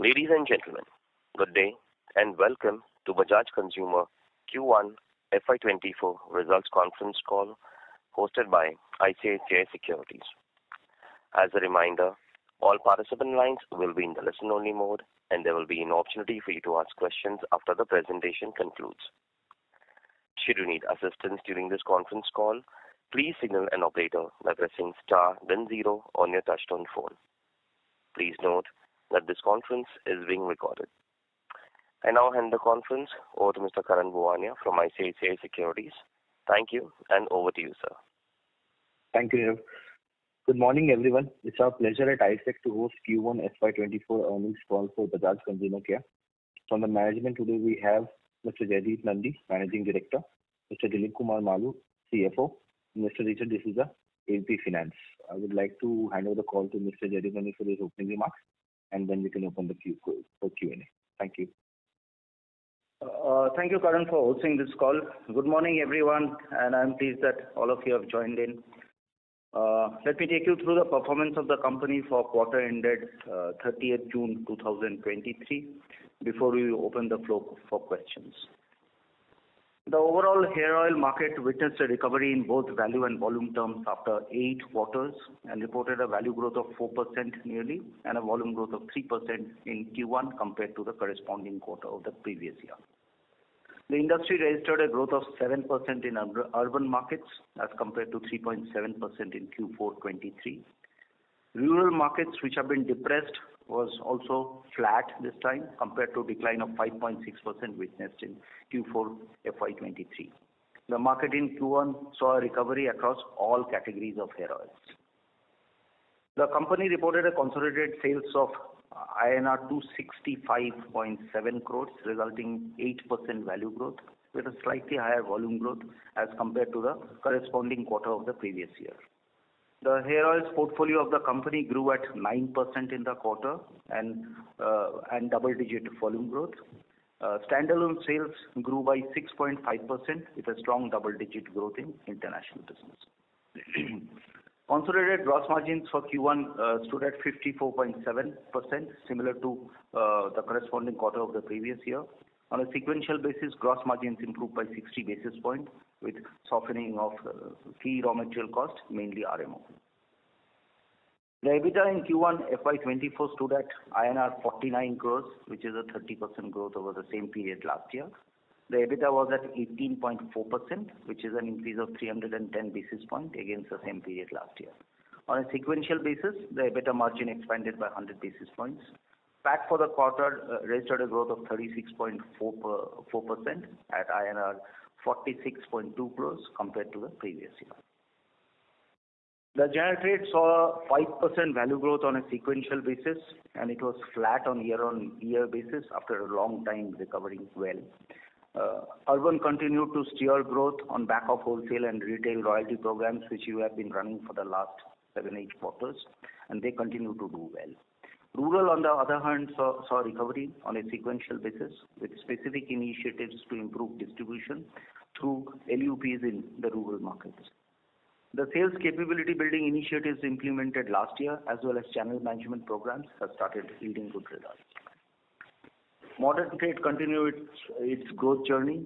Ladies and gentlemen, good day and welcome to Bajaj Consumer Q1 FY24 results conference call hosted by ICICI Securities. As a reminder, all participant lines will be in the listen-only mode and there will be an opportunity for you to ask questions after the presentation concludes. Should you need assistance during this conference call, please signal an operator by pressing star then 0 on your touchtone phone. Please note that this conference is being recorded. I now hand the conference over to Mr. Karan Bhawania from ICICI Securities. Thank you, and over to you, sir. Thank you, Nirav. Good morning, everyone. It's our pleasure at ISEC to host Q1 FY24 earnings call for Bajaj Consumer Care. From the management today, we have Mr. Jaydeep Nandi, Managing Director, Mr. Dilip Kumar Malu, CFO, and Mr. Richard Desai, AVP Finance. I would like to hand over the call to Mr. Jaydeep Nandi for his opening remarks, and then we can open the queue for Q&A. Thank you. Thank you, Karan, for hosting this call. Good morning, everyone, and I'm pleased that all of you have joined in. Let me take you through the performance of the company for quarter ended 30th June 2023 before we open the floor for questions. The overall hair oil market witnessed a recovery in both value and volume terms after 8 quarters and reported a value growth of 4% nearly and a volume growth of 3% in Q1 compared to the corresponding quarter of the previous year. The industry registered a growth of 7% in urban markets as compared to 3.7% in Q4 23. Rural markets, which have been depressed, was also flat this time compared to a decline of 5.6% witnessed in Q4 FY23. The market in Q1 saw a recovery across all categories of hair oils. The company reported a consolidated sales of INR 265.7 crores, resulting 8% value growth with a slightly higher volume growth as compared to the corresponding quarter of the previous year. The hair oils portfolio of the company grew at 9% in the quarter and double-digit volume growth. Standalone sales grew by 6.5% with a strong double-digit growth in international business. Consolidated gross margins for Q1 stood at 54.7%, similar to the corresponding quarter of the previous year. On a sequential basis, gross margins improved by 60 basis points with softening of key raw material cost, mainly RMO. The EBITDA in Q1 FY24 stood at INR 49 crores, which is a 30% growth over the same period last year. The EBITDA was at 18.4%, which is an increase of 310 basis points against the same period last year. On a sequential basis, the EBITDA margin expanded by 100 basis points. PAT for the quarter registered a growth of 36.4% at INR 46.2 crores compared to the previous year. The general trade saw 5% value growth on a sequential basis and it was flat on year-on-year basis after a long time recovering well. Urban continued to steer growth on back of wholesale and retail royalty programs which we have been running for the last 7-8 quarters and they continue to do well. Rural, on the other hand, saw recovery on a sequential basis with specific initiatives to improve distribution through LUPs in the rural markets. The sales capability building initiatives implemented last year as well as channel management programs have started yielding good results. Modern trade continued its growth journey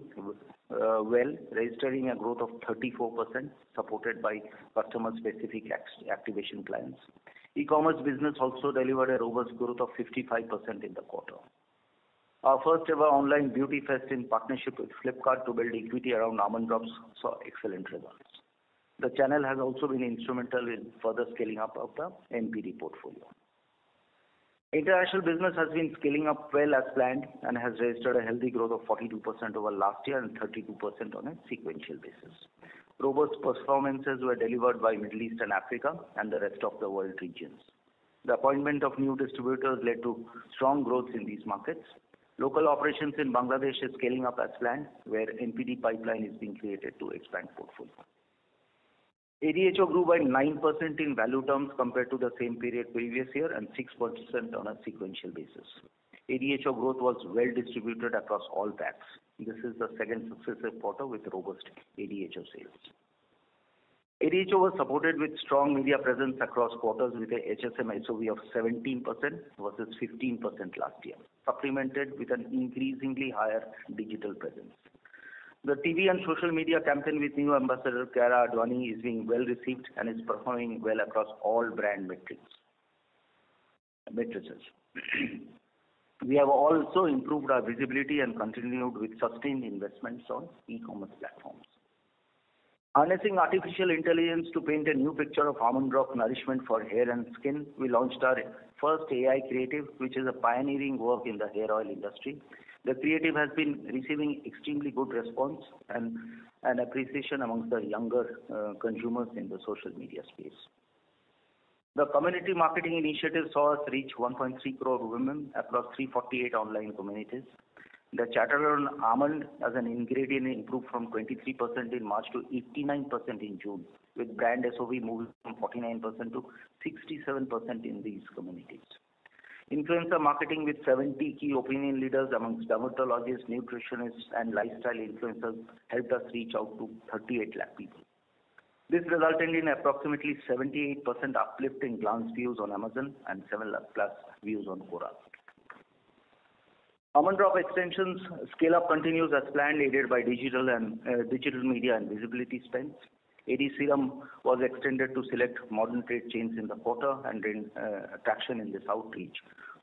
registering a growth of 34% supported by customer-specific activation plans. E-commerce business also delivered a robust growth of 55% in the quarter. Our first ever online beauty fest in partnership with Flipkart to build equity around almond drops saw excellent results. The channel has also been instrumental in further scaling up of the NPD portfolio. International business has been scaling up well as planned and has registered a healthy growth of 42% over last year and 32% on a sequential basis. Robust performances were delivered by Middle East and Africa and the rest of the world regions. The appointment of new distributors led to strong growth in these markets. Local operations in Bangladesh is scaling up as planned, where NPD pipeline is being created to expand portfolio. ADHO grew by 9% in value terms compared to the same period previous year and 6% on a sequential basis. ADHO growth was well distributed across all packs. This is the second successive quarter with robust ADHO sales. ADHO was supported with strong media presence across quarters with a HSM SOV of 17% versus 15% last year, supplemented with an increasingly higher digital presence. The TV and social media campaign with new ambassador Kiara Advani is being well received and is performing well across all brand matrices. We have also improved our visibility and continued with sustained investments on e-commerce platforms. Harnessing artificial intelligence to paint a new picture of almond rock nourishment for hair and skin, we launched our first AI creative, which is a pioneering work in the hair oil industry. The creative has been receiving extremely good response and appreciation amongst the younger consumers in the social media space. The community marketing initiative saw us reach 1.3 crore women across 348 online communities. The chatter on almond as an ingredient improved from 23% in March to 89% in June, with brand SOV moving from 49% to 67% in these communities. Influencer marketing with 70 key opinion leaders amongst dermatologists, nutritionists, and lifestyle influencers helped us reach out to 38 lakh people. This resulted in approximately 78% uplift in glance views on Amazon and 7 lakh plus views on Quora. Almond Drop extensions scale-up continues as planned, aided by digital media and visibility spends. AD Serum was extended to select modern trade chains in the quarter and traction in this outreach.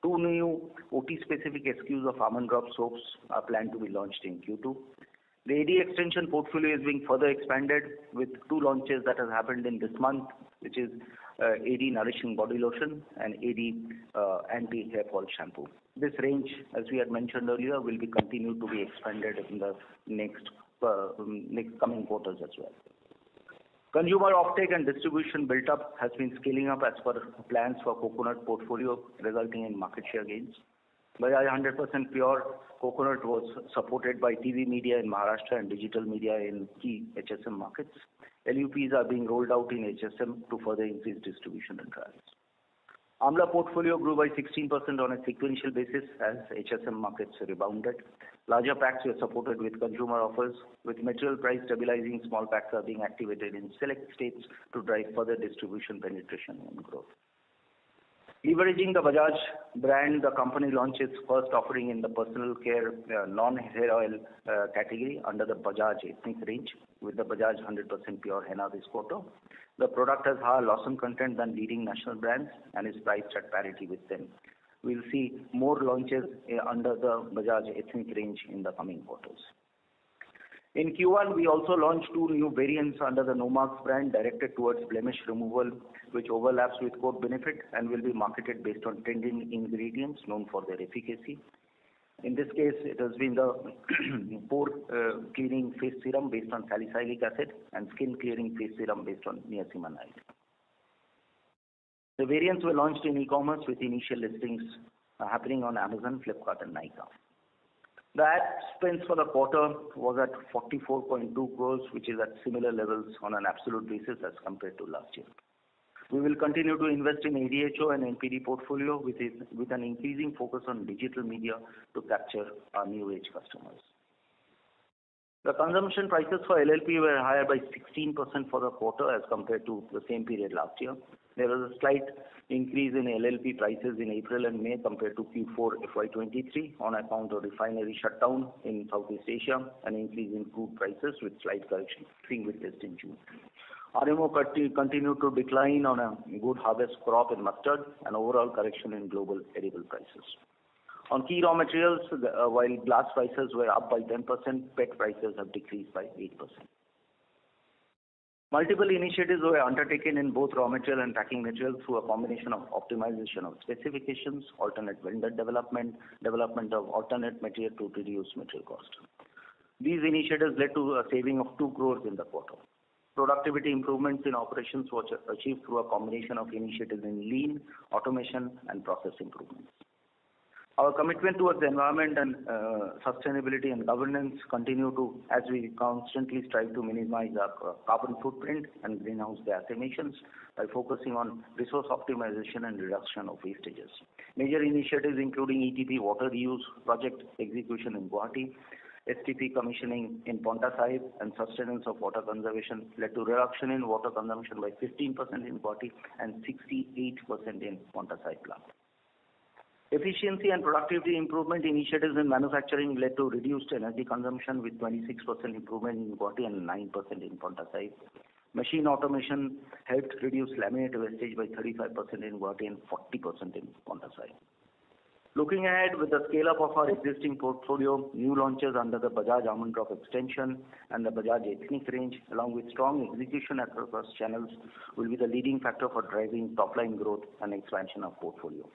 Two new OT-specific SKUs of Almond Drop soaps are planned to be launched in Q2. The AD extension portfolio is being further expanded with two launches that have happened in this month, which is AD Nourishing Body Lotion and AD Anti-Hair Fall Shampoo. This range, as we had mentioned earlier, will be continued to be expanded in the next coming quarters as well. Consumer offtake and distribution built-up has been scaling up as per plans for coconut portfolio, resulting in market share gains. Bajaj 100% Pure Coconut was supported by TV media in Maharashtra and digital media in key HSM markets. LUPs are being rolled out in HSM to further increase distribution and trials. Amla portfolio grew by 16% on a sequential basis as HSM markets rebounded. Larger packs were supported with consumer offers, with material price stabilizing, small packs are being activated in select states to drive further distribution penetration and growth. Leveraging the Bajaj brand, the company launched its first offering in the personal care non-hair oil category under the Bajaj ethnic range with the Bajaj 100% Pure Henna this quarter. The product has higher Lawson content than leading national brands and is priced at parity with them. We'll see more launches under the Bajaj ethnic range in the coming quarters. In Q1, we also launched two new variants under the Nomarks brand directed towards blemish removal, which overlaps with core benefit and will be marketed based on trending ingredients known for their efficacy. In this case, it has been the pore clearing face serum based on salicylic acid and skin clearing face serum based on niacinamide. The variants were launched in e-commerce with initial listings happening on Amazon, Flipkart and Nykaa. The ad spends for the quarter was at 44.2 crores, which is at similar levels on an absolute basis as compared to last year. We will continue to invest in ADHO and NPD portfolio with an increasing focus on digital media to capture our new age customers. The consumption prices for LLP were higher by 16% for the quarter as compared to the same period last year. There was a slight increase in LLP prices in April and May compared to Q4 FY23 on account of refinery shutdown in Southeast Asia and increase in crude prices with slight correction being witnessed in June. RMO continued to decline on a good harvest crop in mustard and overall correction in global edible prices. On key raw materials, while glass prices were up by 10%, PET prices have decreased by 8%. Multiple initiatives were undertaken in both raw material and packing materials through a combination of optimization of specifications, alternate vendor development, development of alternate material to reduce material cost. These initiatives led to a saving of 2 crores in the quarter. Productivity improvements in operations were achieved through a combination of initiatives in lean, automation, and process improvements. Our commitment towards the environment and sustainability and governance continue to, as we constantly strive to minimize our carbon footprint and greenhouse gas emissions by focusing on resource optimization and reduction of wastages. Major initiatives including ETP water reuse project execution in Guwahati, STP commissioning in Paonta Sahib and sustenance of water conservation led to reduction in water consumption by 15% in Guwahati and 68% in Paonta Sahib plant. Efficiency and productivity improvement initiatives in manufacturing led to reduced energy consumption with 26% improvement in Guwahati and 9% in Paonta Sahib. Machine automation helped reduce laminate wastage by 35% in Guwahati and 40% in Paonta Sahib. Looking ahead, with the scale-up of our existing portfolio, new launches under the Bajaj Almond Drop extension and the Bajaj Ethnic range, along with strong execution across channels, will be the leading factor for driving top-line growth and expansion of portfolio.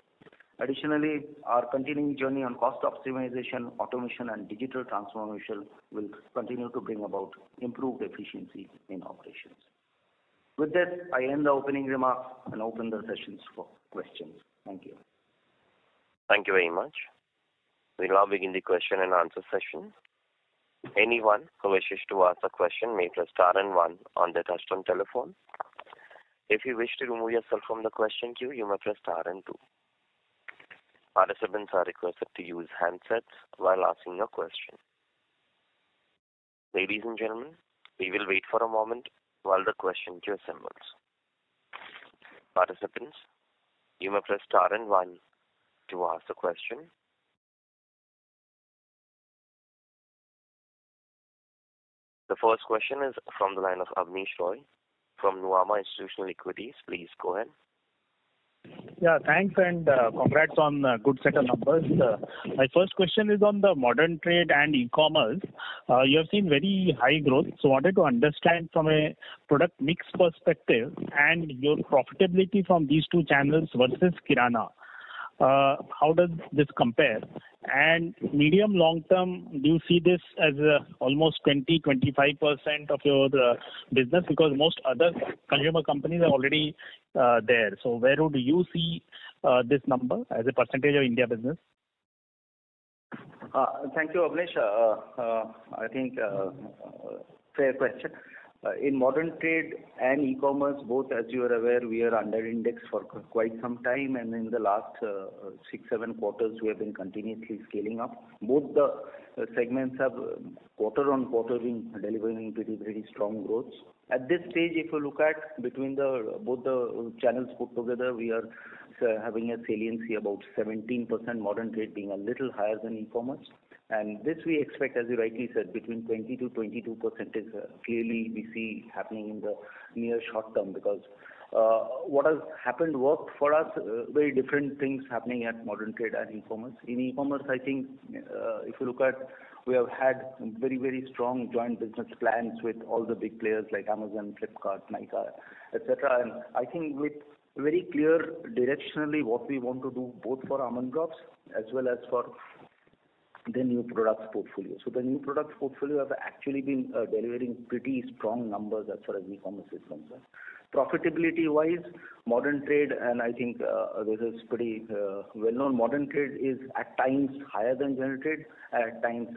Additionally, our continuing journey on cost optimization, automation, and digital transformation will continue to bring about improved efficiency in operations. With this, I end the opening remarks and open the sessions for questions. Thank you. Thank you very much. We'll now begin the question and answer session. Anyone who wishes to ask a question may press star and one on their touchtone telephone. If you wish to remove yourself from the question queue, you may press star and two. Participants are requested to use handsets while asking a question. Ladies and gentlemen, we will wait for a moment while the question queue assembles. Participants, you may press star and one to ask the question. The first question is from the line of Avnish Roy from Nuvama Institutional Equities. Please go ahead. Yeah, thanks and congrats on good set of numbers. My first question is on the modern trade and e-commerce. You have seen very high growth, so wanted to understand from a product mix perspective and your profitability from these two channels versus Kirana. How does this compare? And medium long term, do you see this as almost 20-25% of your business? Because most other consumer companies are already there. So where would you see this number as a percentage of India business? Thank you, Avnish. I think fair question. In modern trade and e-commerce, both, as you are aware, we are under index for quite some time, and in the last 6-7 quarters we have been continuously scaling up. Both the segments have quarter on quarter been delivering pretty strong growth. At this stage, if you look at between the both the channels put together, we are having a saliency about 17%, modern trade being a little higher than e-commerce. And this we expect, as you rightly said, between 20 to 22% is clearly we see happening in the near short term, because what has happened worked for us, very different things happening at modern trade and e-commerce. In e-commerce, I think if you look at, we have had very strong joint business plans with all the big players like Amazon, Flipkart, Nykaa, etc. And I think with very clear directionally what we want to do both for Almond Drops as well as for the new products portfolio. So the new products portfolio have actually been delivering pretty strong numbers as far as e-commerce is concerned. Profitability-wise, modern trade, and I think this is pretty well-known, modern trade is at times higher than general trade, at times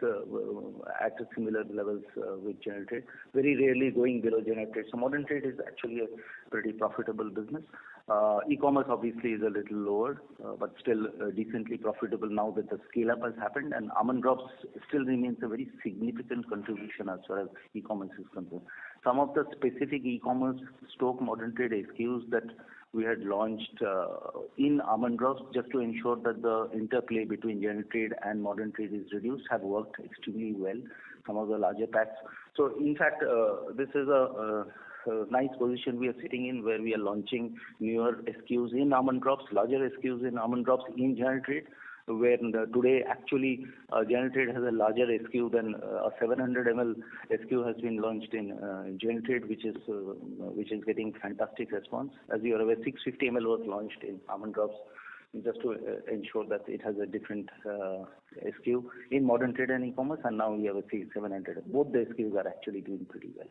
at similar levels with general trade, very rarely going below general trade. So modern trade is actually a pretty profitable business. E-commerce obviously is a little lower, but still decently profitable now that the scale-up has happened, and Almond Drops still remains a very significant contribution as far as e-commerce is concerned. Some of the specific e-commerce stroke modern trade SKUs that we had launched in Almond Drops just to ensure that the interplay between general trade and modern trade is reduced have worked extremely well, some of the larger packs. So in fact, this is a nice position we are sitting in, where we are launching newer SKUs in Almond Drops, larger SKUs in Almond Drops in general trade, where today actually general trade has a larger SKU than a 700 ml SKU has been launched in general trade, which is getting fantastic response. As you are aware, 650 ml was launched in Almond Drops just to ensure that it has a different SKU in modern trade and e-commerce, and now we have a 700. Both the SKUs are actually doing pretty well.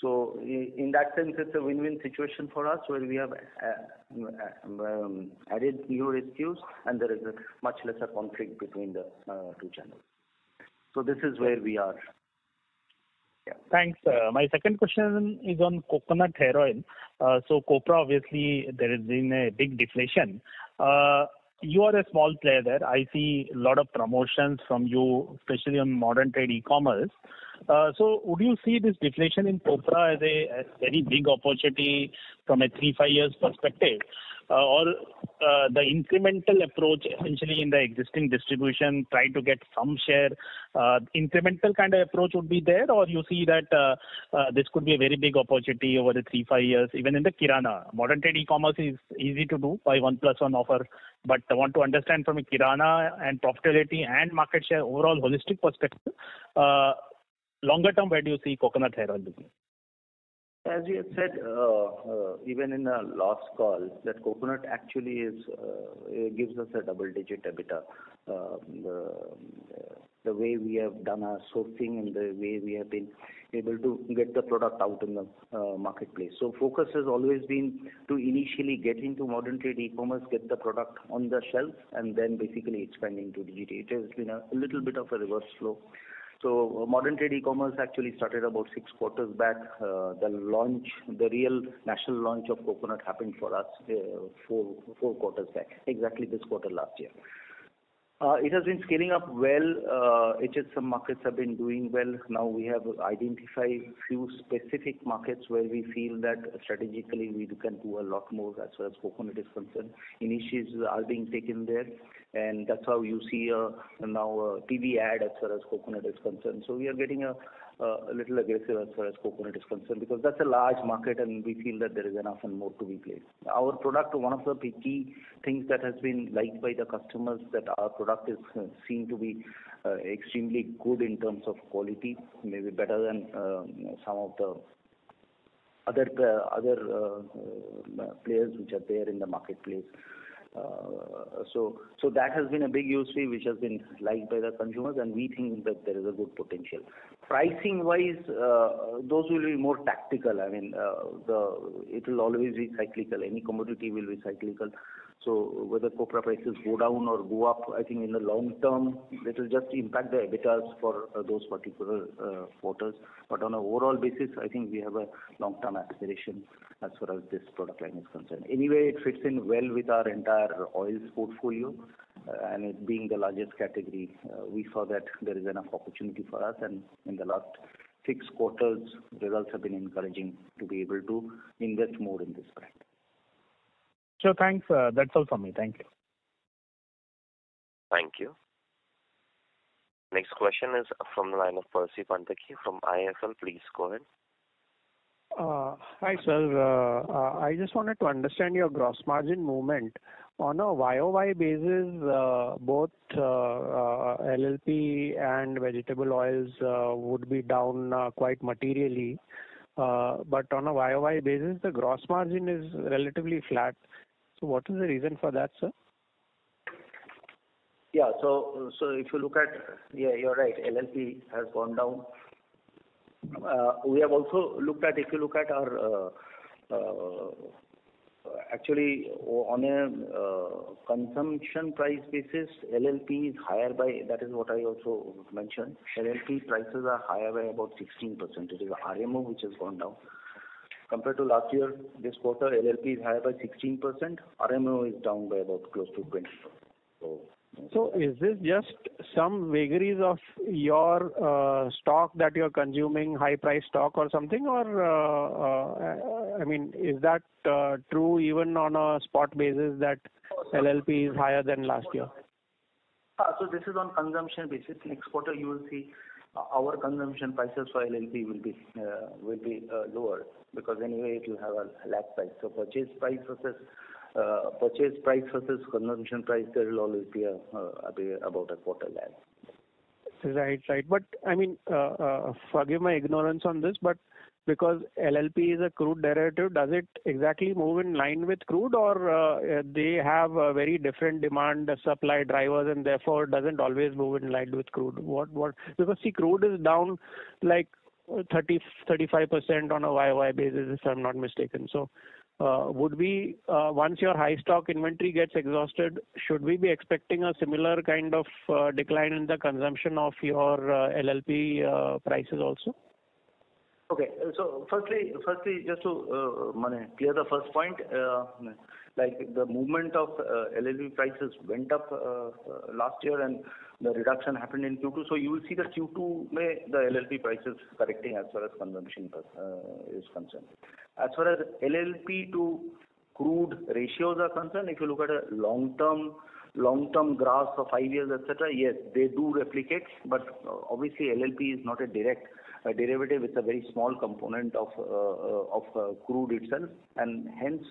So in that sense, it's a win-win situation for us, where we have added newer SKUs and there is a much lesser conflict between the two channels. So this is where we are. Yeah. Thanks. My second question is on coconut hair oil. So copra, obviously, there has been a big deflation. you are a small player there. I see a lot of promotions from you, especially on modern trade e-commerce. So would you see this deflation in copra as a very big opportunity from a 3-5 years perspective? Or the incremental approach, essentially in the existing distribution, try to get some share, incremental kind of approach would be there, or you see that this could be a very big opportunity over the 3-5 years, even in the Kirana. Modern trade e-commerce is easy to do by 1+1 offer, but I want to understand from a Kirana and profitability and market share overall holistic perspective, longer term, where do you see coconut hair oil business? As you had said, even in a last call, that coconut actually is gives us a double-digit EBITDA. The way we have done our sourcing and the way we have been able to get the product out in the marketplace. So focus has always been to initially get into modern trade e-commerce, get the product on the shelf, and then basically expanding to DTC. It has been a little bit of a reverse flow. So modern trade e-commerce actually started about 6 quarters back. The real national launch of coconut happened for us four quarters back, exactly this quarter last year. It has been scaling up well. Some markets have been doing well. Now we have identified few specific markets where we feel that strategically we can do a lot more as far as coconut is concerned. Initiatives are being taken there, and that's how you see now a TV ad as far as coconut is concerned. So we are getting a little aggressive as far as coconut is concerned, because that's a large market and we feel that there is enough and more to be played. Our product, one of the key things that has been liked by the customers, that our product is seen to be extremely good in terms of quality, maybe better than some of the other players which are there in the marketplace. So that has been a big use case which has been liked by the consumers, and we think that there is a good potential. Pricing wise, those will be more tactical. I mean, it will always be cyclical. Any commodity will be cyclical. So whether copra prices go down or go up, I think in the long term, it will just impact the EBITDAs for those particular quarters. But on an overall basis, I think we have a long-term aspiration as far as this product line is concerned. Anyway, it fits in well with our entire oils portfolio, and it being the largest category, we saw that there is enough opportunity for us, and in the last 6 quarters, results have been encouraging to be able to invest more in this brand. Sure, thanks. That's all from me. Thank you. Thank you. Next question is from the line of Percy Panthaki from IIFL. Please go ahead. Hi, sir. I just wanted to understand your gross margin movement. On a YOY basis, both LLP and vegetable oils would be down quite materially. But on a YOY basis, the gross margin is relatively flat. So what is the reason for that, sir? Yeah, so if you look at, yeah, you're right, LLP has gone down. We have also looked at, if you look at our, actually on a consumption price basis, LLP is higher by, that is what I also mentioned, LLP prices are higher by about 16%. It is RMO which has gone down. Compared to last year, this quarter, LLP is higher by 16%, RMO is down by about close to 20%. So is this just some vagaries of your stock that you're consuming, high price stock or something? Or, I mean, is that true even on a spot basis that LLP is higher than last year? So this is on consumption basis. Next quarter you will see our consumption prices for LLP will be lower, because anyway it will have a lag price. So purchase price versus consumption price, there will always be about a quarter lag. Right. But I mean, forgive my ignorance on this, but because LLP is a crude derivative, does it exactly move in line with crude, or they have a very different demand supply drivers and therefore doesn't always move in line with crude? What? Because see, crude is down like 30-35% on a YOY basis, if I'm not mistaken. So would we, once your high stock inventory gets exhausted, should we be expecting a similar kind of decline in the consumption of your LLP prices also? Okay, so firstly just to clear the first point, like the movement of LLP prices went up last year and the reduction happened in Q2. So you will see the Q2 may the LLP prices correcting as far as consumption is concerned. As far as LLP to crude ratios are concerned, if you look at a long-term graphs for 5 years, etc., yes, they do replicate, but obviously LLP is not a direct derivative. It's a very small component of crude itself, and hence,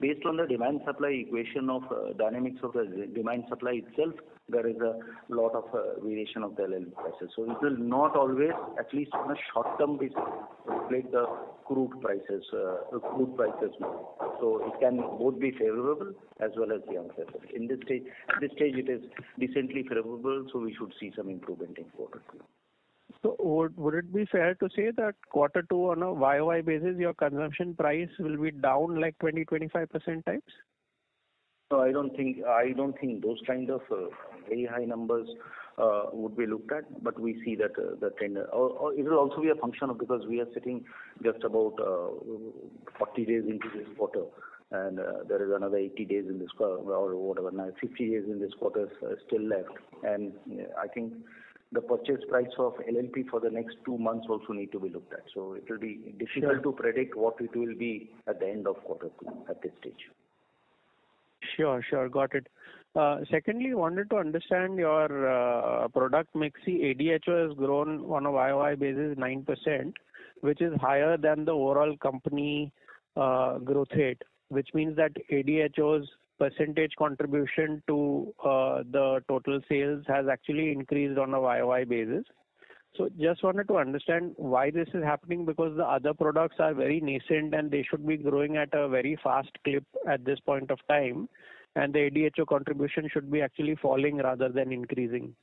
based on the demand-supply equation of dynamics of the demand-supply itself, there is a lot of variation of the LLP prices. So it will not always, at least on a short-term basis, reflect the crude prices. So it can both be favorable as well as the unfavorable. In this stage, it is decently favorable, so we should see some improvement in quarter two. So would it be fair to say that quarter two on a YOY basis, your consumption price will be down like 20-25% types? No, I don't think those kind of very high numbers would be looked at, but we see that the trend, or it will also be a function of, because we are sitting just about 40 days into this quarter, and there is another 80 days in this quarter, or whatever, now 50 days in this quarter still left, and I think the purchase price of LLP for the next 2 months also need to be looked at. So it will be difficult to predict what it will be at the end of quarter two at this stage. Sure, got it. Secondly, wanted to understand your product mix. ADHO has grown on a YOY basis 9%, which is higher than the overall company growth rate, which means that ADHO's percentage contribution to the total sales has actually increased on a YOY basis. So just wanted to understand why this is happening, because the other products are very nascent and they should be growing at a very fast clip at this point of time, and the ADHO contribution should be actually falling rather than increasing.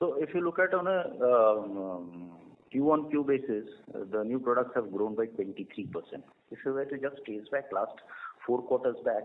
So if you look at on a Q-on-Q basis, the new products have grown by 23%. If you were to just trace back last 4 quarters back,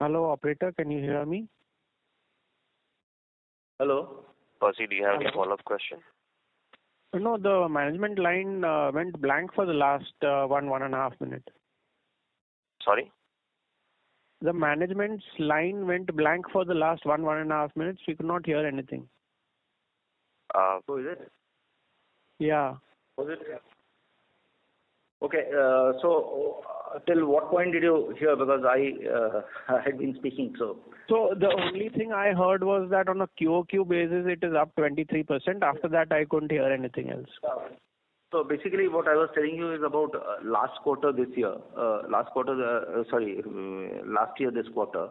Hello, operator, can you hear me? Hello? Percy, do you have any follow-up question? No, the management line went blank for the last 1.5 minutes. Sorry? The management's line went blank for the last 1.5 minutes. We could not hear anything. Who is it? Yeah. Was it? Okay, so till what point did you hear? Because I had been speaking. So the only thing I heard was that on a QOQ basis, it is up 23%. After that, I couldn't hear anything else. So basically what I was telling you is about last year this quarter.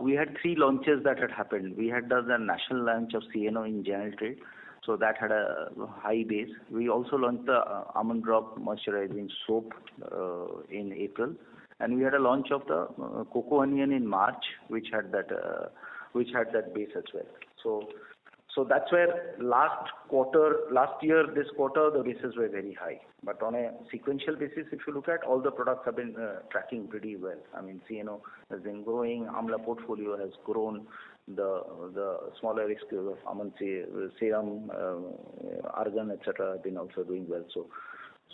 We had 3 launches that had happened. We had done the national launch of CNO in general trade. So that had a high base. We also launched the Almond Drop Moisturizing Soap in April. And we had a launch of the Cocoa Onion in March, which had that base as well. So that's where last year, this quarter, the bases were very high. But on a sequential basis, if you look at, all the products have been tracking pretty well. I mean, CNO has been growing, Amla portfolio has grown, the smaller SKUs of Almond Serum, Argan, etc. have been also doing well.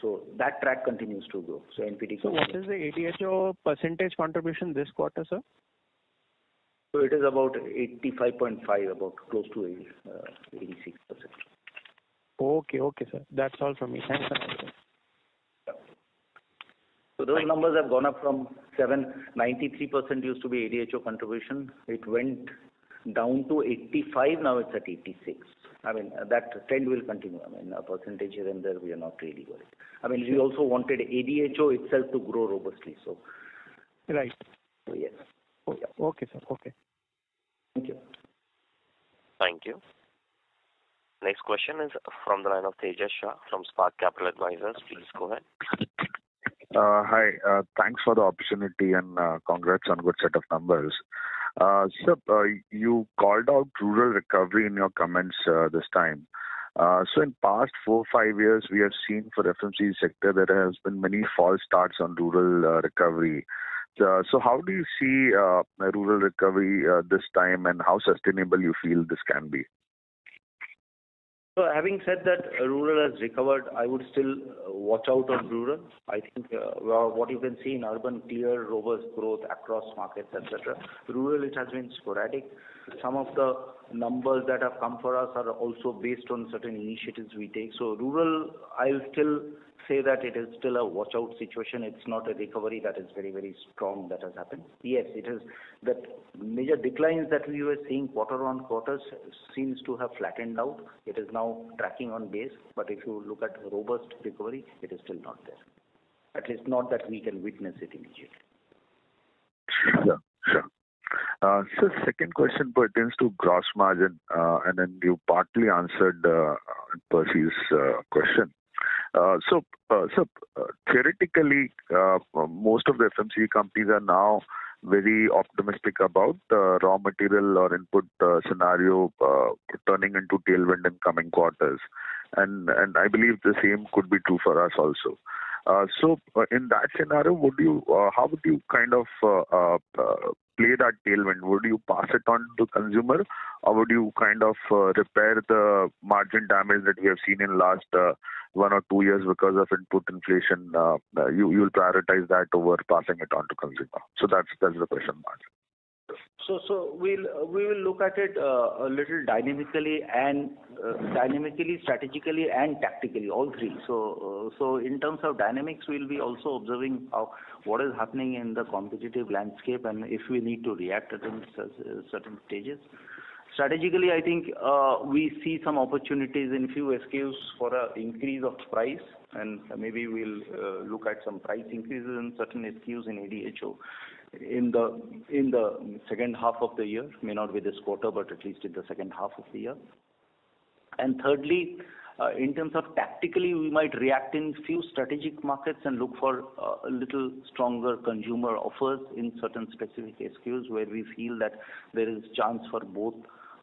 So that track continues to grow. So NPD. So what is the ADHO percentage contribution this quarter, sir? So it is about 85.5, about close to 86%. Okay, sir. That's all from me. Thanks, sir. So those numbers have gone up from 93% used to be ADHO contribution. It went down to 85. Now it's at 86. I mean, that trend will continue. I mean, a percentage here and there, we are not really worried. I mean, we also wanted ADHO itself to grow robustly. So right. So yes. Okay, sir. Okay. Thank you. Thank you. Next question is from the line of Tejas Shah from Spark Capital Advisors. Please go ahead. Hi. Thanks for the opportunity and congrats on good set of numbers. Sir, you called out rural recovery in your comments this time. So in past 4-5 years, we have seen for FMCG sector there has been many false starts on rural recovery. So how do you see rural recovery this time, and how sustainable you feel this can be? So having said that, rural has recovered, I would still watch out on rural. I think what you can see in urban, clear, robust growth across markets, etc. Rural, it has been sporadic. Some of the numbers that have come for us are also based on certain initiatives we take. So rural, I'll still say that it is still a watch-out situation. It's not a recovery that is very, very strong that has happened. Yes, it is that major declines that we were seeing quarter on quarter seems to have flattened out. It is now tracking on base, but if you look at robust recovery, it is still not there. At least not that we can witness it immediately. Sure, sure. So second question pertains to gross margin, and then you partly answered Percy's question. So theoretically, most of the FMCG companies are now very optimistic about raw material or input scenario turning into tailwind in coming quarters, and I believe the same could be true for us also. So in that scenario, would you how would you kind of play that tailwind? Would you pass it on to consumer, or would you kind of repair the margin damage that we have seen in last 1 or 2 years because of input inflation? You will prioritize that over passing it on to consumer. So that's the question mark. So we will look at it a little dynamically and strategically and tactically, all three. So in terms of dynamics, we'll be also observing how, what is happening in the competitive landscape and if we need to react at certain stages. Strategically, I think we see some opportunities in few SKUs for an increase of price, and maybe we'll look at some price increases in certain SKUs in ADHO in the second half of the year. May not be this quarter, but at least in the second half of the year. And thirdly, in terms of tactically, we might react in few strategic markets and look for a little stronger consumer offers in certain specific SKUs where we feel that there is chance for both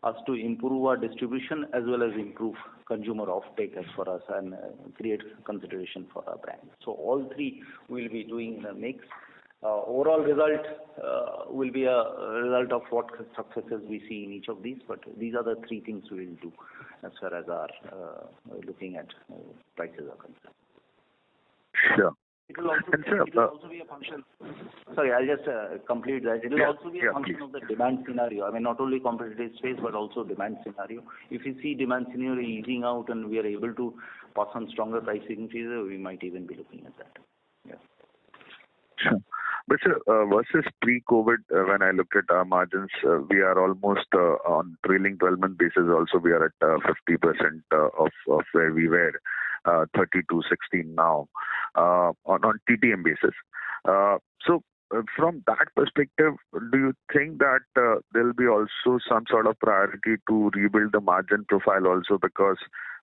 us to improve our distribution as well as improve consumer offtake as for us and create consideration for our brand. So all three we'll be doing in a mix. Overall result will be a result of what successes we see in each of these, but these are the three things we will do as far as our looking at prices are concerned. Sure. It will also be a function. Sorry, I'll just complete that. It will also be a function of the demand scenario. I mean, not only competitive space, but also demand scenario. If you see demand scenario easing out and we are able to pass on stronger price increases, we might even be looking at that. Yes. Sure. But sir, versus pre-COVID, when I look at our margins, we are almost on trailing 12-month basis also, we are at 50% of where we were, 32.16 now, on TTM basis. So from that perspective, do you think that there will be also some sort of priority to rebuild the margin profile also, because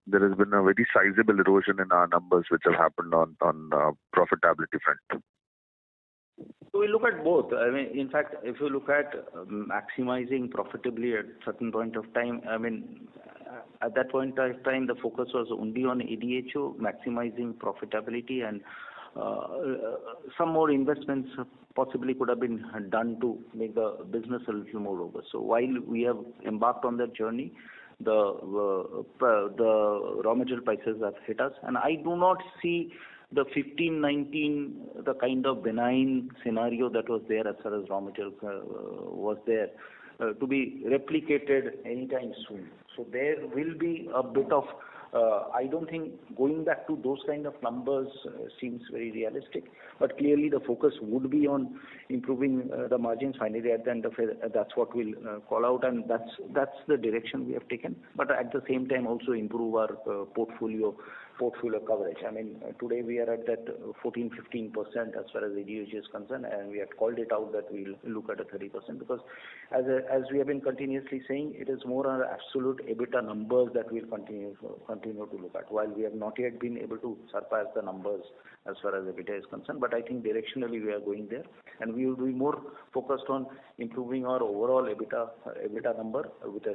there has been a very sizable erosion in our numbers which have happened on profitability front? So we look at both. I mean, in fact, if you look at maximizing profitably at a certain point of time, I mean, at that point of time, the focus was only on ADHO, maximizing profitability, and some more investments possibly could have been done to make the business a little more robust. So while we have embarked on that journey, the raw material prices have hit us, and I do not see the 15-19, the kind of benign scenario that was there as far as raw material was there, to be replicated anytime soon. So there will be a bit of I don't think going back to those kind of numbers seems very realistic, but clearly the focus would be on improving the margins finally at the end of it. That's what we'll call out, and that's the direction we have taken, but at the same time also improve our portfolio coverage. I mean, today we are at that 14-15% as far as ADHG is concerned, and we had called it out that we'll look at a 30%, because as we have been continuously saying, it is more our absolute EBITDA numbers that we'll continue to look at, while we have not yet been able to surpass the numbers as far as EBITDA is concerned. But I think directionally we are going there, and we will be more focused on improving our overall EBITDA number with a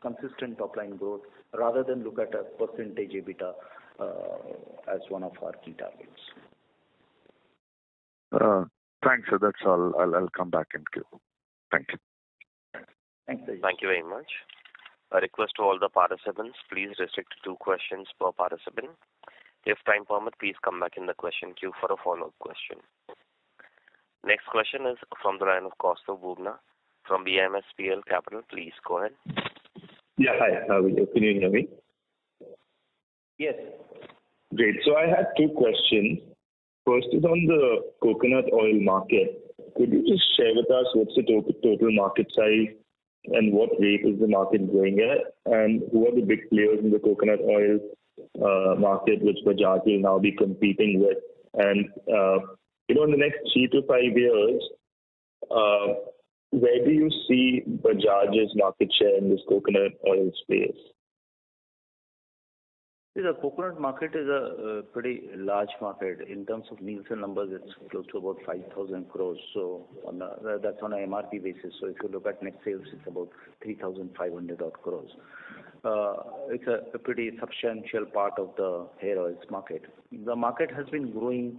consistent top line growth, rather than look at a percentage EBITDA as one of our key targets. Thanks, sir. That's all. I'll come back and queue. Thank you. Thank you very much. A request to all the participants, please restrict to 2 questions per participant. If time permits, please come back in the question queue for a follow-up question. Next question is from the line of Kaustav Bubna from BMSPL Capital. Please go ahead. Yeah, hi. Can you hear me? Yes. Great. So I had 2 questions. First is on the coconut oil market. Could you just share with us what's the total market size and what rate is the market growing at? And who are the big players in the coconut oil market which Bajaj will now be competing with? And, in the next 3 to 5 years, where do you see Bajaj's market share in this coconut oil space? The coconut market is a pretty large market. In terms of Nielsen numbers, it's close to about 5,000 crores. So that's on an MRP basis. So if you look at net sales, it's about 3,500 odd crores. It's a pretty substantial part of the hair oils market. The market has been growing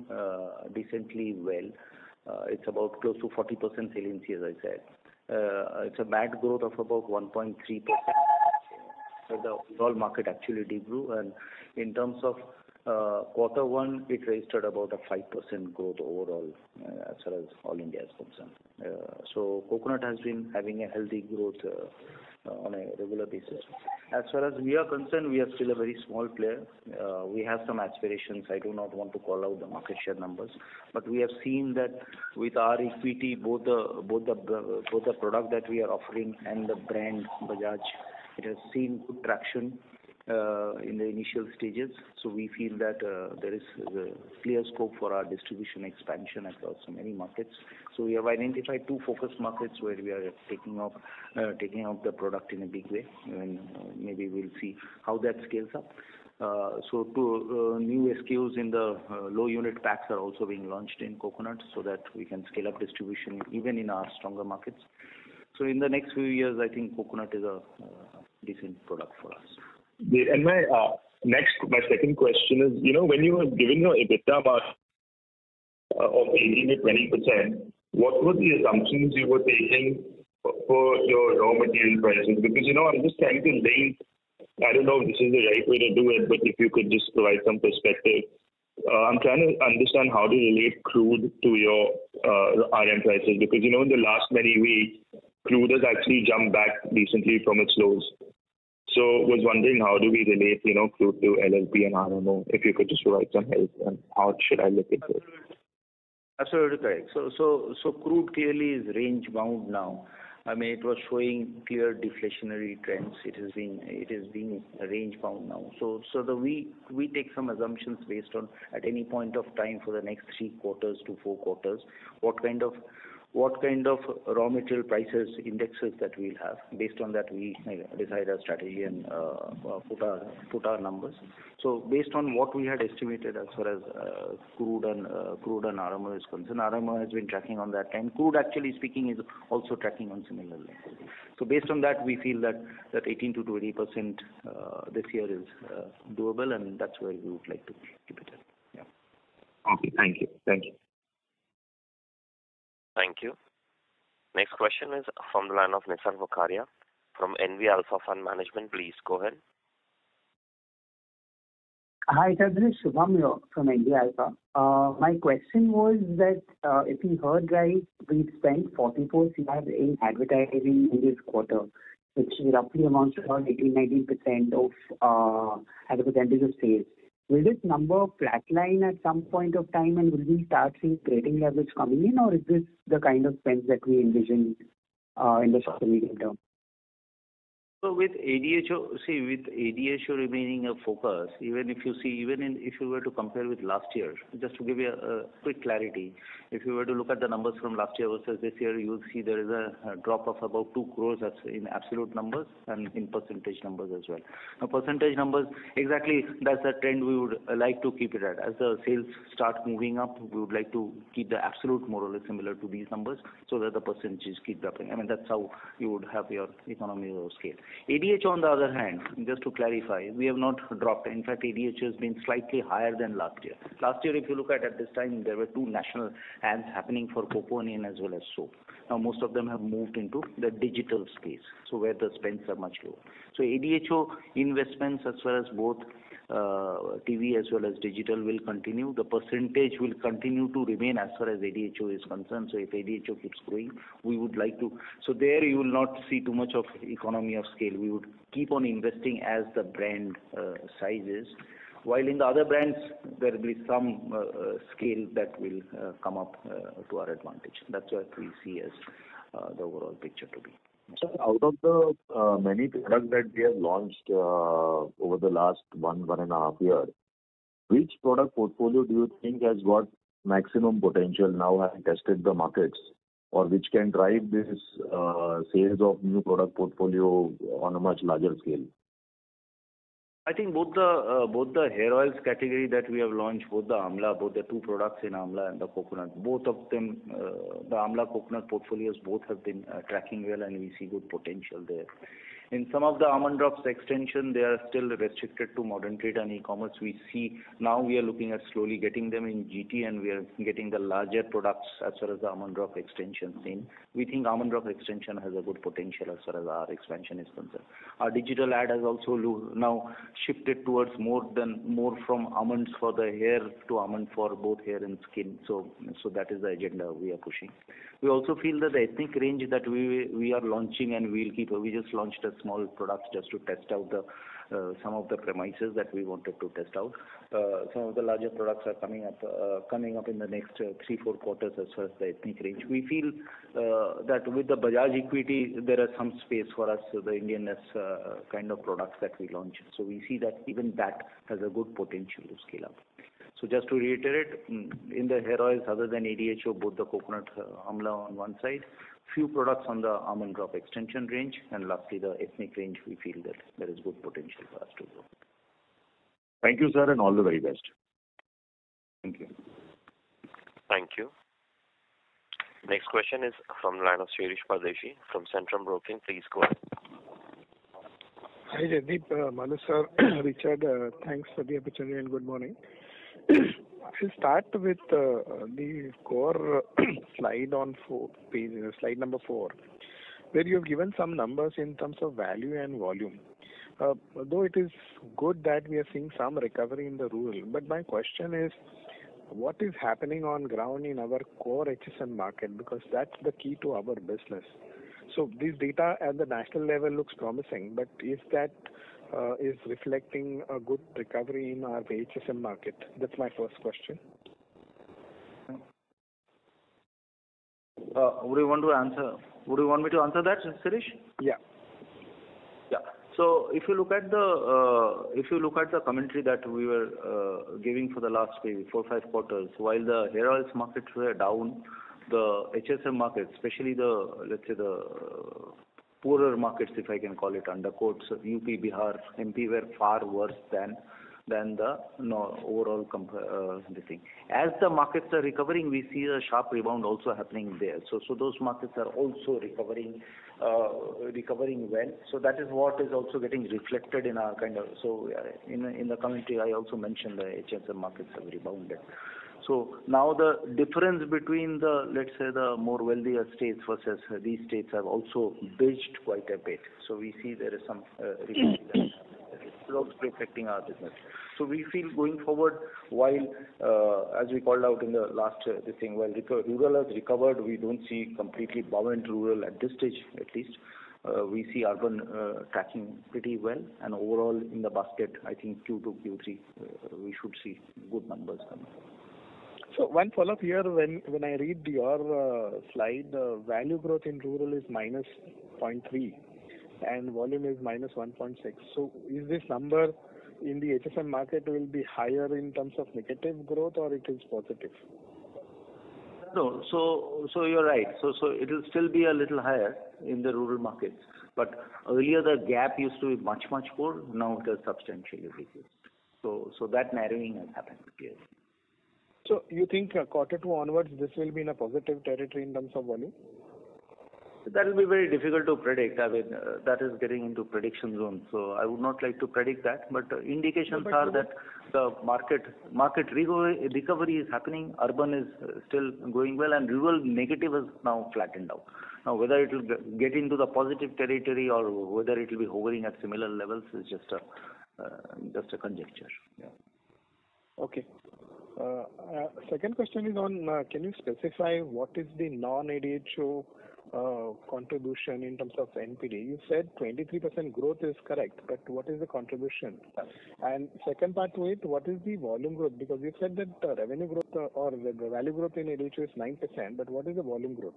decently well. It's about close to 40% saliency, as I said. It's a MAT growth of about 1.3%. The overall market actually degrew, and in terms of Q1, it registered about a 5% growth overall as far as all India is concerned. So coconut has been having a healthy growth on a regular basis. As far as we are concerned, we are still a very small player. We have some aspirations. I do not want to call out the market share numbers, but we have seen that with our equity, both the product that we are offering and the brand Bajaj, it has seen good traction in the initial stages, so we feel that there is a clear scope for our distribution expansion across so many markets. So we have identified 2 focus markets where we are taking up the product in a big way, and maybe we'll see how that scales up. So 2 new SKUs in the low unit packs are also being launched in coconut, so that we can scale up distribution even in our stronger markets. So in the next few years, I think coconut is a decent product for us. And my second question is, when you were given your EBITDA margin of 18 to 20%, what were the assumptions you were taking for your raw material prices? Because, I'm just trying to link, I don't know if this is the right way to do it, but if you could just provide some perspective. I'm trying to understand how to relate crude to your RM prices, because, in the last many weeks, crude has actually jumped back recently from its lows. So was wondering how do we relate, crude to LLP and RMO, if you could just provide some help and how should I look at it? Absolutely correct. So crude clearly is range bound now. I mean, it was showing clear deflationary trends. It is being range bound now. So we take some assumptions based on at any point of time for the next 3 quarters to 4 quarters, what kind of raw material prices indexes that we'll have. Based on that, we decide our strategy and put our numbers. So based on what we had estimated as far as crude and RMO is concerned, RMO has been tracking on that time. Crude, actually speaking, is also tracking on similar levels. So based on that, we feel that 18 to 20% this year is doable, and that's where we would like to keep it at. Yeah. Okay. Thank you. Thank you. Next question is from the line of Nisar Vakharia from NV Alpha Fund Management. Please go ahead. Hi, this is Shubham from NV Alpha. My question was that if we heard right, we spent 44 crores in advertising in this quarter, which roughly amounts to about 18-19% of as a percentage of sales. Will this number flatline at some point of time, and will we start seeing trading leverage coming in, or is this the kind of spend that we envision in the short to medium term? So with ADHO remaining a focus, if you were to compare with last year, just to give you a quick clarity, if you were to look at the numbers from last year versus this year, you will see there is a drop of about 2 crores in absolute numbers and in percentage numbers as well. Now, percentage numbers, exactly, that's the trend we would like to keep it at. As the sales start moving up, we would like to keep the absolute more or less similar to these numbers so that the percentages keep dropping. I mean, that's how you would have your economy of scale. ADHO, on the other hand, just to clarify, we have not dropped. In fact, ADHO has been slightly higher than last year. Last year, if you look at this time, there were two national ads happening for Coconian as well as soap. Now, most of them have moved into the digital space, so where the spends are much lower. So, ADHO investments as far as both TV as well as digital will continue. The percentage will continue to remain as far as ADHO is concerned. So if ADHO keeps growing, we would like to. So there you will not see too much of economy of scale. We would keep on investing as the brand sizes. While in the other brands, there will be some scale that will come up to our advantage. That's what we see as the overall picture to be. So out of the many products that we have launched over the last one and a half years, which product portfolio do you think has got maximum potential now having tested the markets, or which can drive this sales of new product portfolio on a much larger scale? I think both the hair oils category that we have launched, both the two products in Amla and the coconut, both of them, the Amla coconut portfolios, both have been tracking well, and we see good potential there. In some of the Almond Drops extension, they are still restricted to modern trade and e-commerce. We see now we are looking at slowly getting them in GT, and we are getting the larger products as far as the Almond Drop extensions in. We think Almond Drop extension has a good potential as far as our expansion is concerned. Our digital ad has also now shifted towards more from almonds for the hair to almond for both hair and skin. So that is the agenda we are pushing. We also feel that the ethnic range that we are launching, and we'll keep. We just launched a small products just to test out the some of the premises that we wanted to test out. Some of the larger products are coming up in the next 3-4 quarters as far as the ethnic range. We feel that with the Bajaj equity, there are some space for us, the Indianness kind of products that we launch. So we see that even that has a good potential to scale up. So just to reiterate, in the hair oils other than ADHO, both the coconut Amla on one side, few products on the Almond Drop extension range, and lastly the ethnic range, we feel that there is good potential for us to grow. Thank you, sir, and all the very best. Thank you. Thank you. Next question is from the line of Shirish Pardeshi from Centrum Broking. Please go ahead. Hi, Jaydeep, Malu sir, Richard, thanks for the opportunity and good morning. I'll start with the core slide on slide number 4, where you have given some numbers in terms of value and volume. Though it is good that we are seeing some recovery in the rural, but my question is, what is happening on ground in our core HSM market? Because that's the key to our business. So this data at the national level looks promising, but is that is reflecting a good recovery in our HSM market? That's my first question. Would you want me to answer that, Shirish? Yeah. So if you look at the commentary that we were giving for the last maybe 4-5 quarters, while the hair oils markets were down, the HSM market, especially the poorer markets, if I can call it under quotes, UP, Bihar, MP were far worse than the overall thing. As the markets are recovering, we see a sharp rebound also happening there. So those markets are also recovering well. So that is what is also getting reflected in our kind of. So in the commentary, I also mentioned the HSM markets have rebounded. So now the difference between the more wealthier states versus these states have also bridged quite a bit. So we see there is some recovery that's also affecting our business. So we feel going forward, while as we called out in the last while rural has recovered, we don't see completely buoyant rural at this stage at least. we see urban tracking pretty well, and overall in the basket, I think Q2, Q3, we should see good numbers coming. So one follow-up here, when I read your slide, value growth in rural is minus 0.3 and volume is minus 1.6. So is this number in the HSM market will be higher in terms of negative growth, or it is positive? No, so you're right. So it will still be a little higher in the rural markets. But earlier the gap used to be much, much more. Now it has substantially reduced. So that narrowing has happened. Yes. So you think quarter two onwards this will be in a positive territory in terms of volume? That will be very difficult to predict. I mean, that is getting into prediction zone. So I would not like to predict that. But indications are that the market recovery is happening. Urban is still going well, and rural negative is now flattened out. Now, whether it will get into the positive territory or whether it will be hovering at similar levels is just a conjecture. Yeah. Okay. Second question is on: can you specify what is the non-ADHO contribution in terms of NPD? You said 23% growth is correct, but what is the contribution? And second part to it, what is the volume growth? Because you said that revenue growth or the value growth in ADHO is 9%, but what is the volume growth?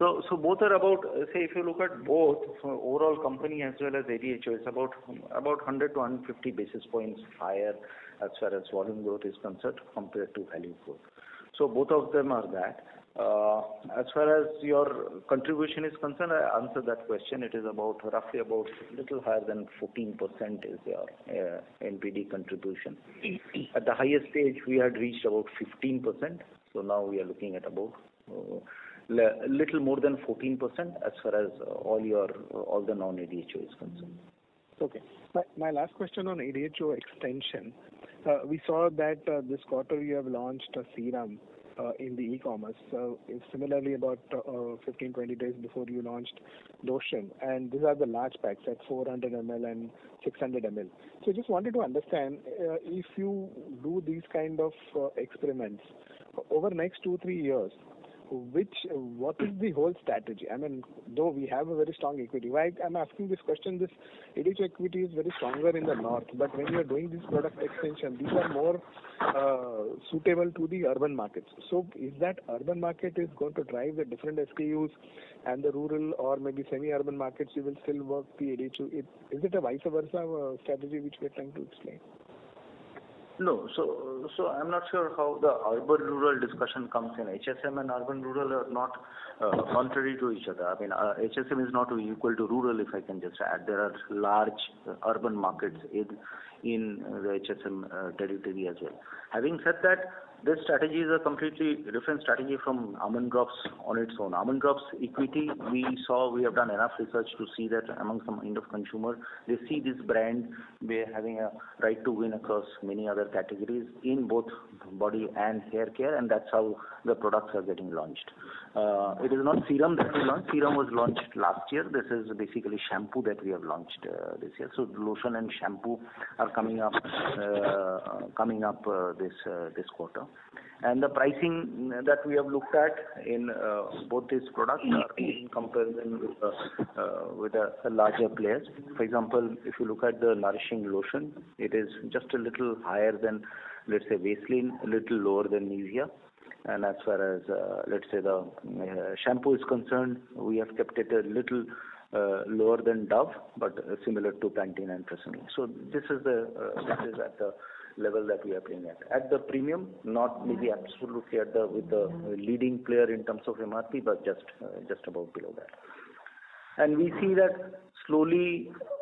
So both are about, say, if you look at both overall company as well as ADHO, it's about 100 to 150 basis points higher as far as volume growth is concerned compared to value growth. So both of them are that. As far as your contribution is concerned, I answered that question. It is roughly little higher than 14% is your NPD contribution. At the highest stage, we had reached about 15%. So now we are looking at about little more than 14% as far as all the non-ADHO is concerned. Okay. My last question on ADHO extension. We saw that this quarter you have launched a serum in the e-commerce. So similarly, about 15-20 days before, you launched lotion, and these are the large packs at 400 ml and 600 ml. So just wanted to understand, if you do these kind of experiments over next 2-3 years, what is the whole strategy? I mean, though we have a very strong equity, why I'm asking this question, this ADHO equity is very stronger in the north, but when you're doing this product extension, these are more suitable to the urban markets. So is that urban market is going to drive the different SKUs, and the rural or maybe semi-urban markets, you will still work the ADHO? Is it a vice versa strategy which we're trying to explain? No, so I'm not sure how the urban-rural discussion comes in. HSM and urban-rural are not contrary to each other. I mean, HSM is not equal to rural, if I can just add. There are large urban markets in the HSM territory as well. Having said that, this strategy is a completely different strategy from Almond Drops on its own. Almond Drops equity, we have done enough research to see that among some kind of consumer, they see this brand having a right to win across many other categories in both body and hair care, and that's how the products are getting launched. It is not serum that we launched. Serum was launched last year. This is basically shampoo that we have launched this year. So lotion and shampoo are coming up this quarter. And the pricing that we have looked at in both these products are in comparison with the larger players. For example, if you look at the nourishing lotion, it is just a little higher than, let's say, Vaseline, a little lower than Nivea. And as far as, let's say, the shampoo is concerned, we have kept it a little lower than Dove, but similar to Pantene and Tresemme. So this is at the level that we are playing at the premium, not maybe absolutely with the leading player in terms of MRP, but just about below that. And we see that slowly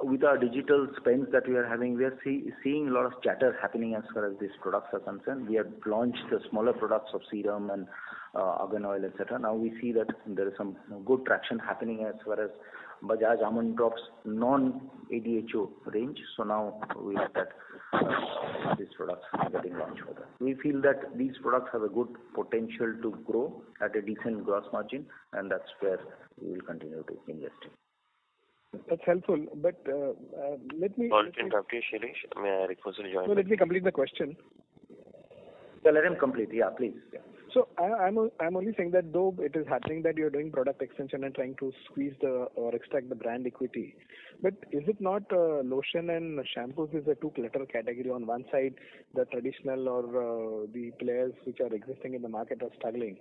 with our digital spends that we are having, we are seeing a lot of chatter happening as far as these products are concerned. We have launched the smaller products of serum and argan oil, etc. Now we see that there is some good traction happening as far as Bajaj Almond Drops non-ADHO range. So now we have that these products are getting launched for that. We feel that these products have a good potential to grow at a decent gross margin, and that's where we will continue to invest in. That's helpful, but let me... Sorry to interrupt you, Shirish. May I request you to join? So let me complete the question. So let him complete, yeah, please. Yeah. So I'm only saying that though it is happening that you're doing product extension and trying to squeeze the or extract the brand equity, but is it not lotion and shampoos is a too cluttered category? On one side, the traditional or the players which are existing in the market are struggling,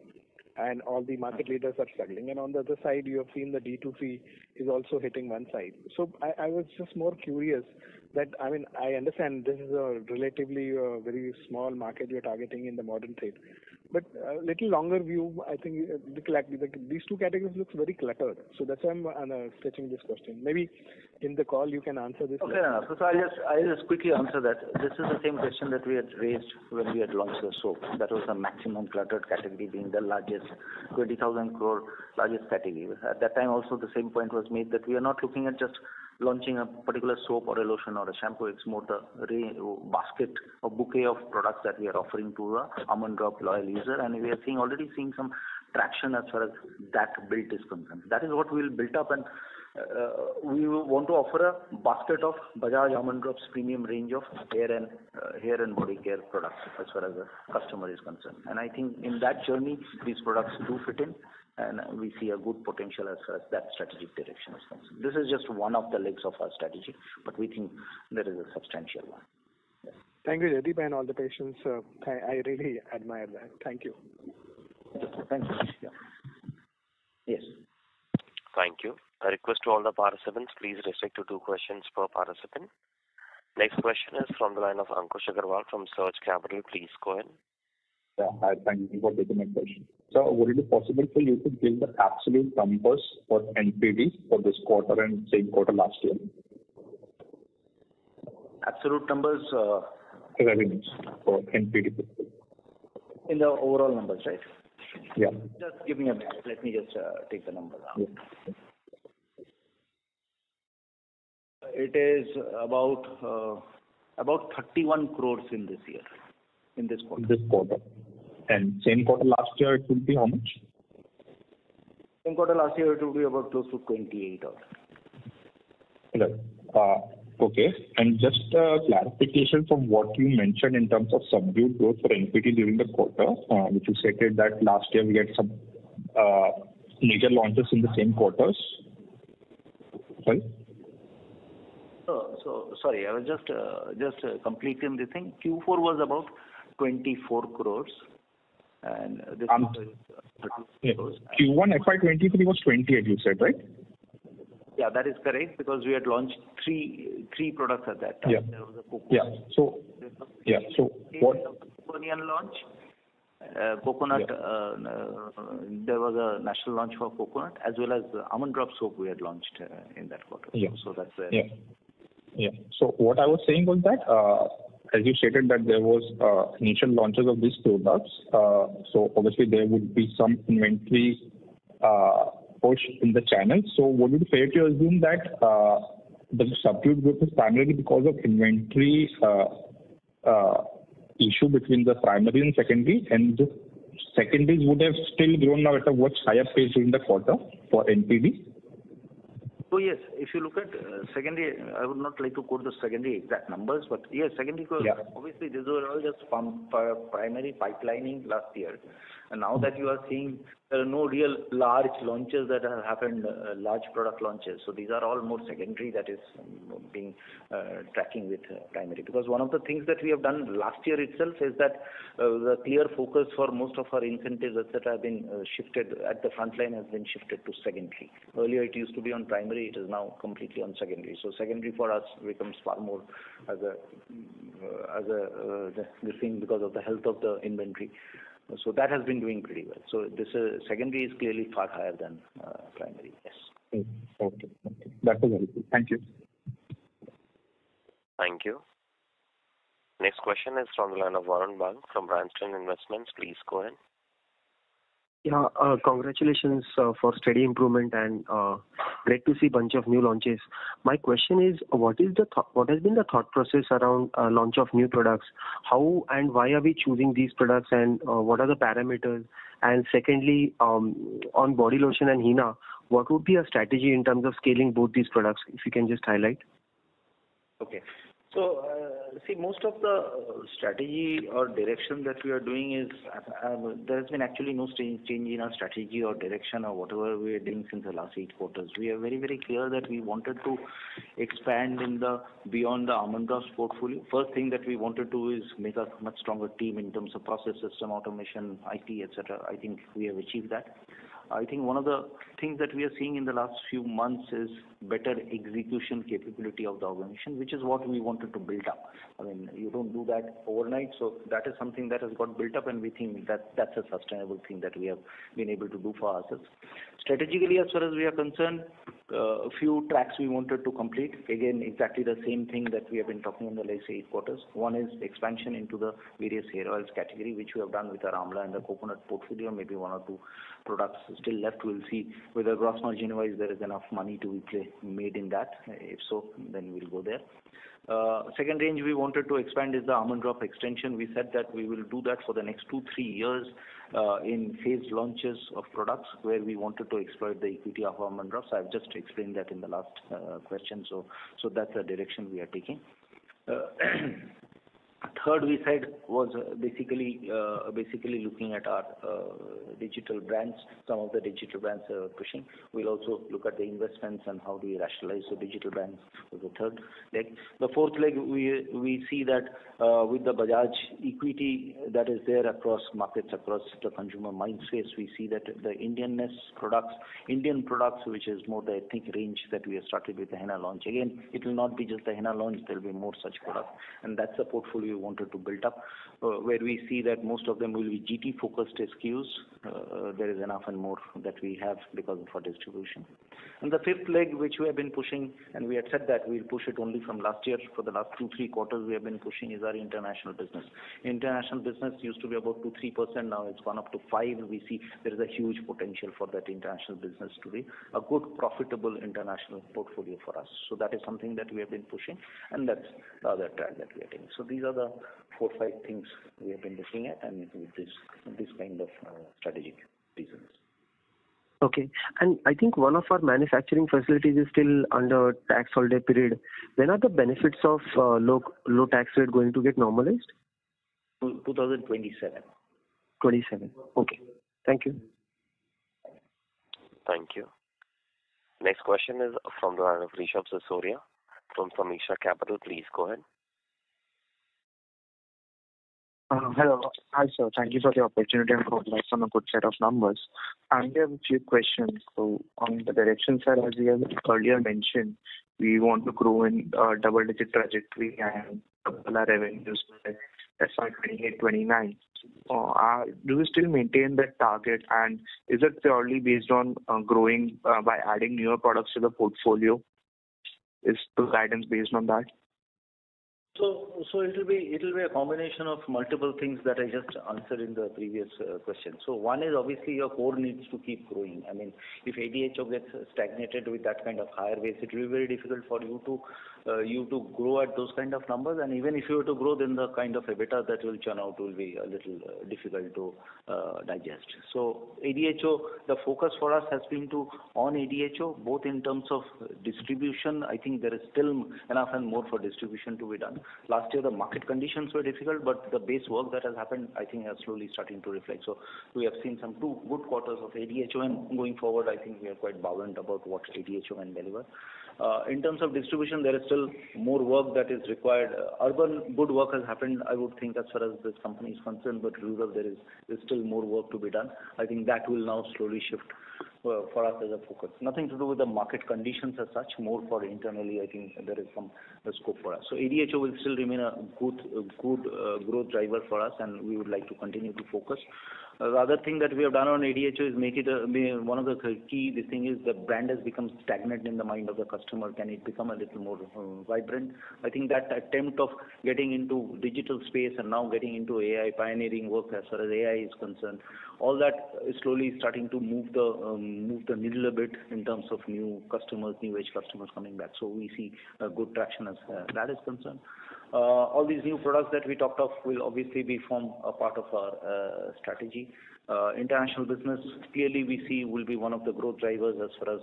and all the market leaders are struggling. And on the other side, you have seen the D2C is also hitting one side. So I was just more curious that, I mean, I understand this is a relatively very small market you're targeting in the modern trade. But a little longer view, I think these two categories look very cluttered. So that's why I'm stretching this question. Maybe in the call you can answer this. Okay, no, so I'll just quickly answer that. This is the same question that we had raised when we had launched the soap. That was the maximum cluttered category, being the largest, 20,000 crore largest category. At that time also the same point was made that we are not looking at just launching a particular soap or a lotion or a shampoo. It's more the basket or bouquet of products that we are offering to the Almond Drop loyal user, and we are already seeing some traction as far as that build is concerned. That is what we will build up, and we want to offer a basket of Bajaj Almond Drops premium range of hair and body care products as far as the customer is concerned. And I think in that journey, these products do fit in, and we see a good potential as far as that strategic direction is concerned. This is just one of the legs of our strategy, but we think there is a substantial one. Yes. Thank you, Jaydeep, and all the patients. I really admire that. Thank you. Thank you. Yeah. Yes. Thank you. A request to all the participants, please restrict to two questions per participant. Next question is from the line of Ankush Agarwal from Surge Capital. Please go ahead. Yeah, hi, thank you for taking my question. So, would it be possible for you to give the absolute numbers for NPD for this quarter and same quarter last year? Absolute numbers? Revenues for NPD. In the overall numbers, right? Yeah. Just give me a minute. Let me just take the number down. Yeah. It is about 31 crores in this year, in this quarter. This quarter. And same quarter last year, it would be how much? Same quarter last year, it would be about close to 28 or. Okay. And just a clarification from what you mentioned in terms of subdued growth for NPD during the quarter, which you stated that last year we had some major launches in the same quarters. Sorry? Sorry, I was just completing the thing. Q4 was about 24 crores. And this crores. Q1 FY23 was 28, you said, right? Yeah, that is correct, because we had launched three products at that time. Yeah. There was a coconut. Yeah. So yeah. So what? Coconian launch. Coconut. Yeah. There was a national launch for coconut as well as Almond Drop soap we had launched in that quarter. Yeah. So that's where. Yeah. Yeah. So what I was saying was that, as you stated that there was initial launches of these products. So obviously there would be some inventory push in the channel. So would it be fair to assume that the subdued growth is primarily because of inventory issue between the primary and secondary, and the secondaries would have still grown now at a much higher pace during the quarter for NPD? So yes, if you look at secondary, I would not like to quote the secondary exact numbers, but yes, secondary, yeah. Obviously these were all just primary pipelining last year. And now that you are seeing there are no real large launches that have happened, large product launches. So these are all more secondary that is being tracking with primary. Because one of the things that we have done last year itself is that the clear focus for most of our incentives, etc., have been shifted at the front line, has been shifted to secondary. Earlier it used to be on primary, it is now completely on secondary. So secondary for us becomes far more as a thing because of the health of the inventory. So that has been doing pretty well. So this secondary is clearly far higher than primary. Yes. Okay. Okay. That was helpful. Thank you. Thank you. Next question is from the line of Varun Bang from Branston Investments. Please go ahead. Yeah. Congratulations for steady improvement, and great to see bunch of new launches. My question is, what has been the thought process around launch of new products? How and why are we choosing these products, and what are the parameters? And secondly, on body lotion and henna, what would be a strategy in terms of scaling both these products? If you can just highlight. Okay. So, see, most of the strategy or direction that we are doing is, there has been actually no change in our strategy or direction or whatever we are doing since the last 8 quarters. We are very, very clear that we wanted to expand in the beyond the almond drops portfolio. First thing that we wanted to is make a much stronger team in terms of process, system, automation, IT, etc. I think we have achieved that. I think one of the things that we are seeing in the last few months is better execution capability of the organization, which is what we wanted to build up. I mean, you don't do that overnight, so that is something that has got built up, and we think that that's a sustainable thing that we have been able to do for ourselves. Strategically, as far as we are concerned, a few tracks we wanted to complete. Again, exactly the same thing that we have been talking in the last 8 quarters. One is expansion into the various hair oils category, which we have done with our Amla and the coconut portfolio, maybe 1 or 2 products still left. We'll see whether gross margin wise there is enough money to be made in that. If so, then we'll go there. Second range we wanted to expand is the almond drop extension. We said that we will do that for the next 2-3 years in phased launches of products where we wanted to exploit the equity of almond drops. I've just explained that in the last question, so that's the direction we are taking. Third, we said, was basically looking at our digital brands, some of the digital brands pushing. We'll also look at the investments and how do we rationalize the digital brands with the third leg. The fourth leg, we see that with the Bajaj equity that is there across markets, across the consumer mind space, we see that the Indian products, which is more the ethnic range that we have started with the henna launch. Again, it will not be just the henna launch, there will be more such products. And that's the portfolio we wanted to build up, where we see that most of them will be GT focused SKUs. There is enough and more that we have because of our distribution. And the fifth leg, which we have been pushing, and we had said that we'll push it only from last year, for the last 2-3 quarters we have been pushing, is our international business. International business used to be about 2-3%, now it's gone up to 5%. We see there is a huge potential for that international business to be a good profitable international portfolio for us. So that is something that we have been pushing, and that's the other track that we are taking. So these are the 4-5 things we have been looking at, and with this kind of strategic reasons. Okay, and I think one of our manufacturing facilities is still under tax holiday period. When are the benefits of low tax rate going to get normalized? 2027. 27. Okay. Thank you. Thank you. Next question is from the line of Rishabh Sasoria from Sameeksha Capital. Please go ahead. Hello. Hi, sir. Thank you for the opportunity and congrats on a good set of numbers. I have a few questions. So, on the direction side, as we have earlier mentioned, we want to grow in double-digit trajectory and double our revenues by FY28-29. Do we still maintain that target, and is it purely based on growing by adding newer products to the portfolio? Is the guidance based on that? So it'll be a combination of multiple things that I just answered in the previous question. So one is obviously your core needs to keep growing. I mean, if ADHO gets stagnated with that kind of higher base, it will be very difficult for you to grow at those kind of numbers. And even if you were to grow, then the kind of EBITDA that will churn out will be a little difficult to digest. So ADHO, the focus for us has been on ADHO, both in terms of distribution. I think there is still enough and more for distribution to be done. Last year, the market conditions were difficult, but the base work that has happened, I think, has slowly starting to reflect. So we have seen some 2 good quarters of ADHO, and going forward, I think we are quite buoyant about what ADHO can deliver. In terms of distribution, there is still more work that is required. Urban, good work has happened, I would think, as far as this company is concerned, but rural, there is still more work to be done. I think that will now slowly shift for us as a focus. Nothing to do with the market conditions as such, more for internally, I think there is some scope for us. So ADHO will still remain a good growth driver for us, and we would like to continue to focus. The other thing that we have done on ADHO is make it one of the key. The thing is the brand has become stagnant in the mind of the customer. Can it become a little more vibrant? I think that attempt of getting into digital space and now getting into AI, pioneering work as far as AI is concerned, all that is slowly starting to move the needle a bit in terms of new customers, new age customers coming back. So we see good traction as that is concerned. All these new products that we talked of will obviously be form a part of our strategy. International business, clearly we see will be one of the growth drivers as far as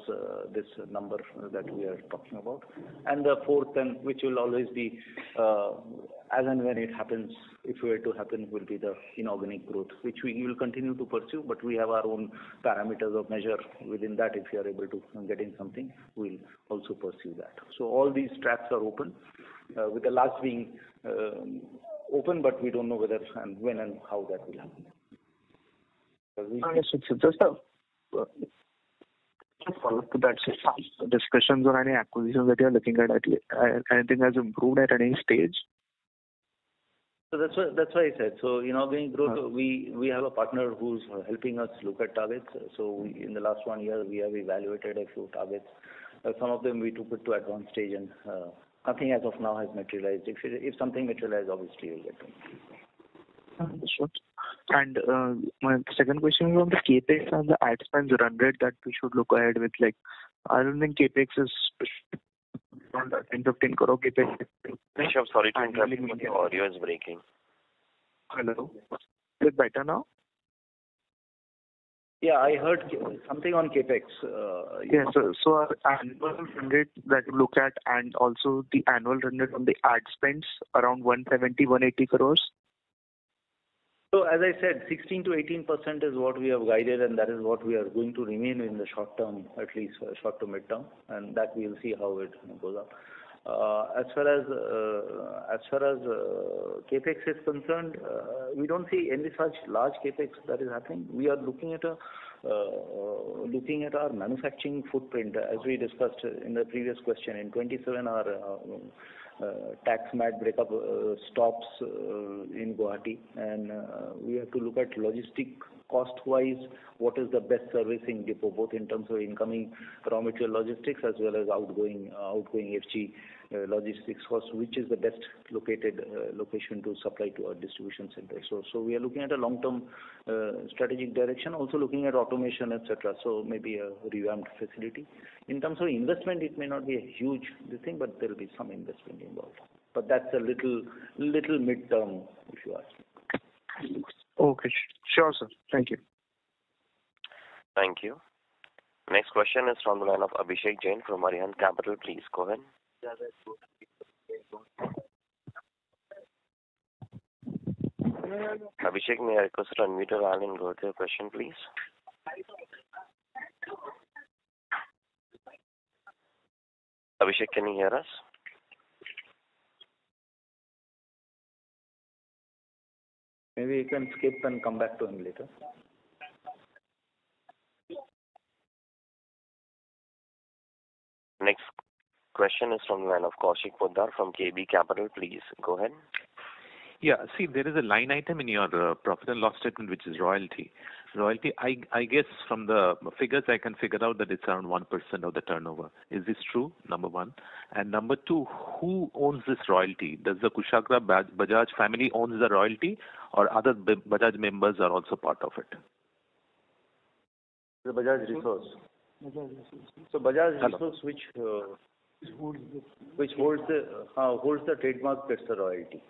this number that we are talking about. And the fourth, and which will always be, as and when it happens, if it were to happen, will be the inorganic growth, which we will continue to pursue, but we have our own parameters of measure. Within that, if we are able to get in something, we'll also pursue that. So all these traps are open, with the last being open, but we don't know whether and when and how that will happen. Understood, sir. Just a follow-up to that, sir. Discussions on any acquisitions that you are looking at anything has improved at any stage? So that's why I said. So inorganic growth, we have a partner who's helping us look at targets. So in the last 1 year, we have evaluated a few targets. Some of them we took it to advanced stage, and nothing as of now has materialized. If something materialized, obviously you'll get them. Sure. And my second question is on the capex and the ad spends run rate that we should look ahead with. Like, I don't think capex is on that 10-15 crore capex. I'm sorry to interrupt you, but your audio is breaking. Hello, is it better now? Yeah, I heard something on capex. Yeah, so our annual run rate that we look at, and also the annual run rate on the ad spends around 170-180 crores. So as I said, 16 to 18% is what we have guided, and that is what we are going to remain in the short term, at least short to mid term, and that we will see how it goes up. As far as capex is concerned, we don't see any such large capex that is happening. We are looking at our manufacturing footprint, as we discussed in the previous question. In 27, our tax mat breakup stops in Guwahati, and we have to look at logistic cost-wise, what is the best servicing depot, both in terms of incoming raw material logistics as well as outgoing FG logistics cost, which is the best located location to supply to our distribution center. So we are looking at a long-term strategic direction, also looking at automation, etc. So maybe a revamped facility. In terms of investment, it may not be a huge thing, but there will be some investment involved. But that's a little mid-term, if you ask me. Okay, sure, sir. Thank you. Thank you. Next question is from the line of Abhishek Jain from Arihant Capital. Please go ahead. Abhishek, may I request to unmute your line and go to your question, please? Abhishek, can you hear us? Maybe you can skip and come back to him later. Next question is from the line of Kaushik Poddar from KB Capital. Please go ahead. Yeah, see, there is a line item in your profit and loss statement which is royalty. Royalty, I guess from the figures I can figure out that it's around 1% of the turnover. Is this true? Number one. And number two, who owns this royalty? Does the Kushagra Bajaj family owns the royalty, or other Bajaj members are also part of it? The Bajaj Resource. So Bajaj Resource, which holds the trademark, gets the royalty.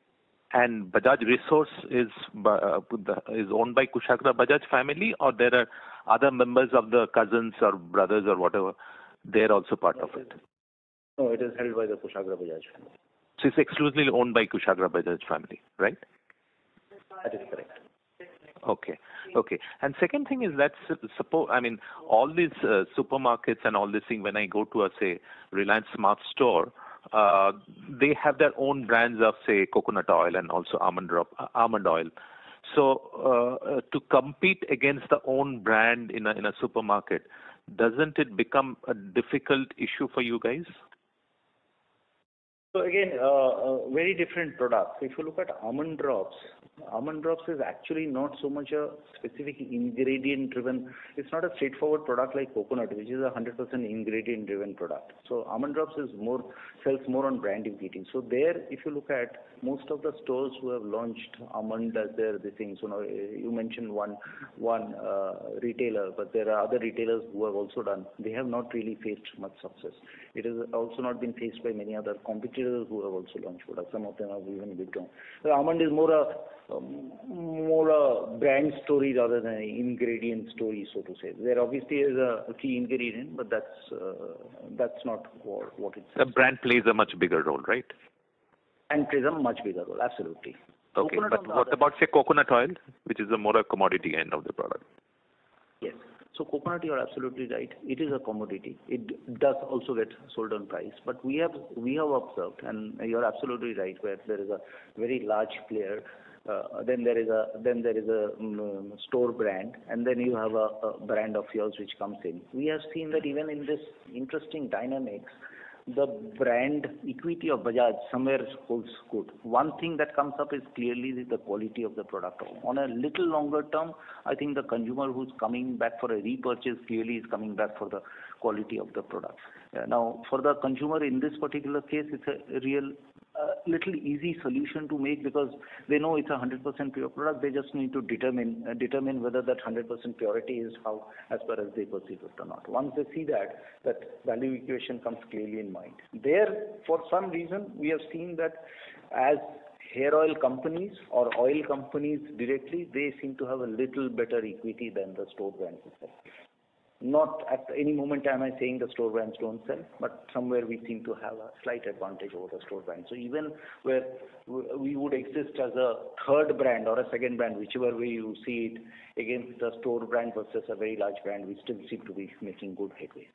And Bajaj Resource is owned by Kushagra Bajaj family, or there are other members of the cousins or brothers or whatever, they're also part of it? No, it is held by the Kushagra Bajaj family. So it's exclusively owned by Kushagra Bajaj family, right? That is correct. Okay. And second thing is that, suppose, I mean, all these supermarkets and all this thing, when I go to a, say, Reliance Smart Store, they have their own brands of, say, coconut oil and also almond oil. So to compete against the own brand in a supermarket, doesn't it become a difficult issue for you guys? So again, very different products. If you look at almond drops is actually not so much a specific ingredient-driven. It's not a straightforward product like coconut, which is a 100% ingredient-driven product. So almond drops sells more on brand equity. So there, if you look at most of the stores who have launched almond as their things, you mentioned one retailer, but there are other retailers who have also done. They have not really faced much success. It has also not been faced by many other competitors. retailers who have also launched products. Some of them have even withdrawn. Almond is more a brand story rather than an ingredient story, so to say. There obviously is a key ingredient, but that's not what it's. The brand plays a much bigger role, right? And plays a much bigger role, absolutely. Okay, coconut but what about say coconut oil, which is a more a commodity end of the product? Yes. So coconut, you are absolutely right. It is a commodity. It does also get sold on price. But we have observed, and you are absolutely right, where there is a very large player, then there is a store brand, and then you have a brand of yours which comes in. We have seen that even in this interesting dynamics, the brand equity of Bajaj somewhere holds good. One thing that comes up is clearly the quality of the product. On a little longer term, I think the consumer who's coming back for a repurchase clearly is coming back for the quality of the product. Now, for the consumer in this particular case, it's a real little easy solution to make because they know it's a 100% pure product. They just need to determine whether that 100% purity is how, as far as they perceive it or not. Once they see that value equation comes clearly in mind. There, for some reason, we have seen that as hair oil companies or oil companies directly, they seem to have a little better equity than the store brands itself. Not at any moment am I saying the store brands don't sell, but somewhere we seem to have a slight advantage over the store brands. So even where we would exist as a third brand or a second brand, whichever way you see it, against the store brand versus a very large brand, we still seem to be making good headway.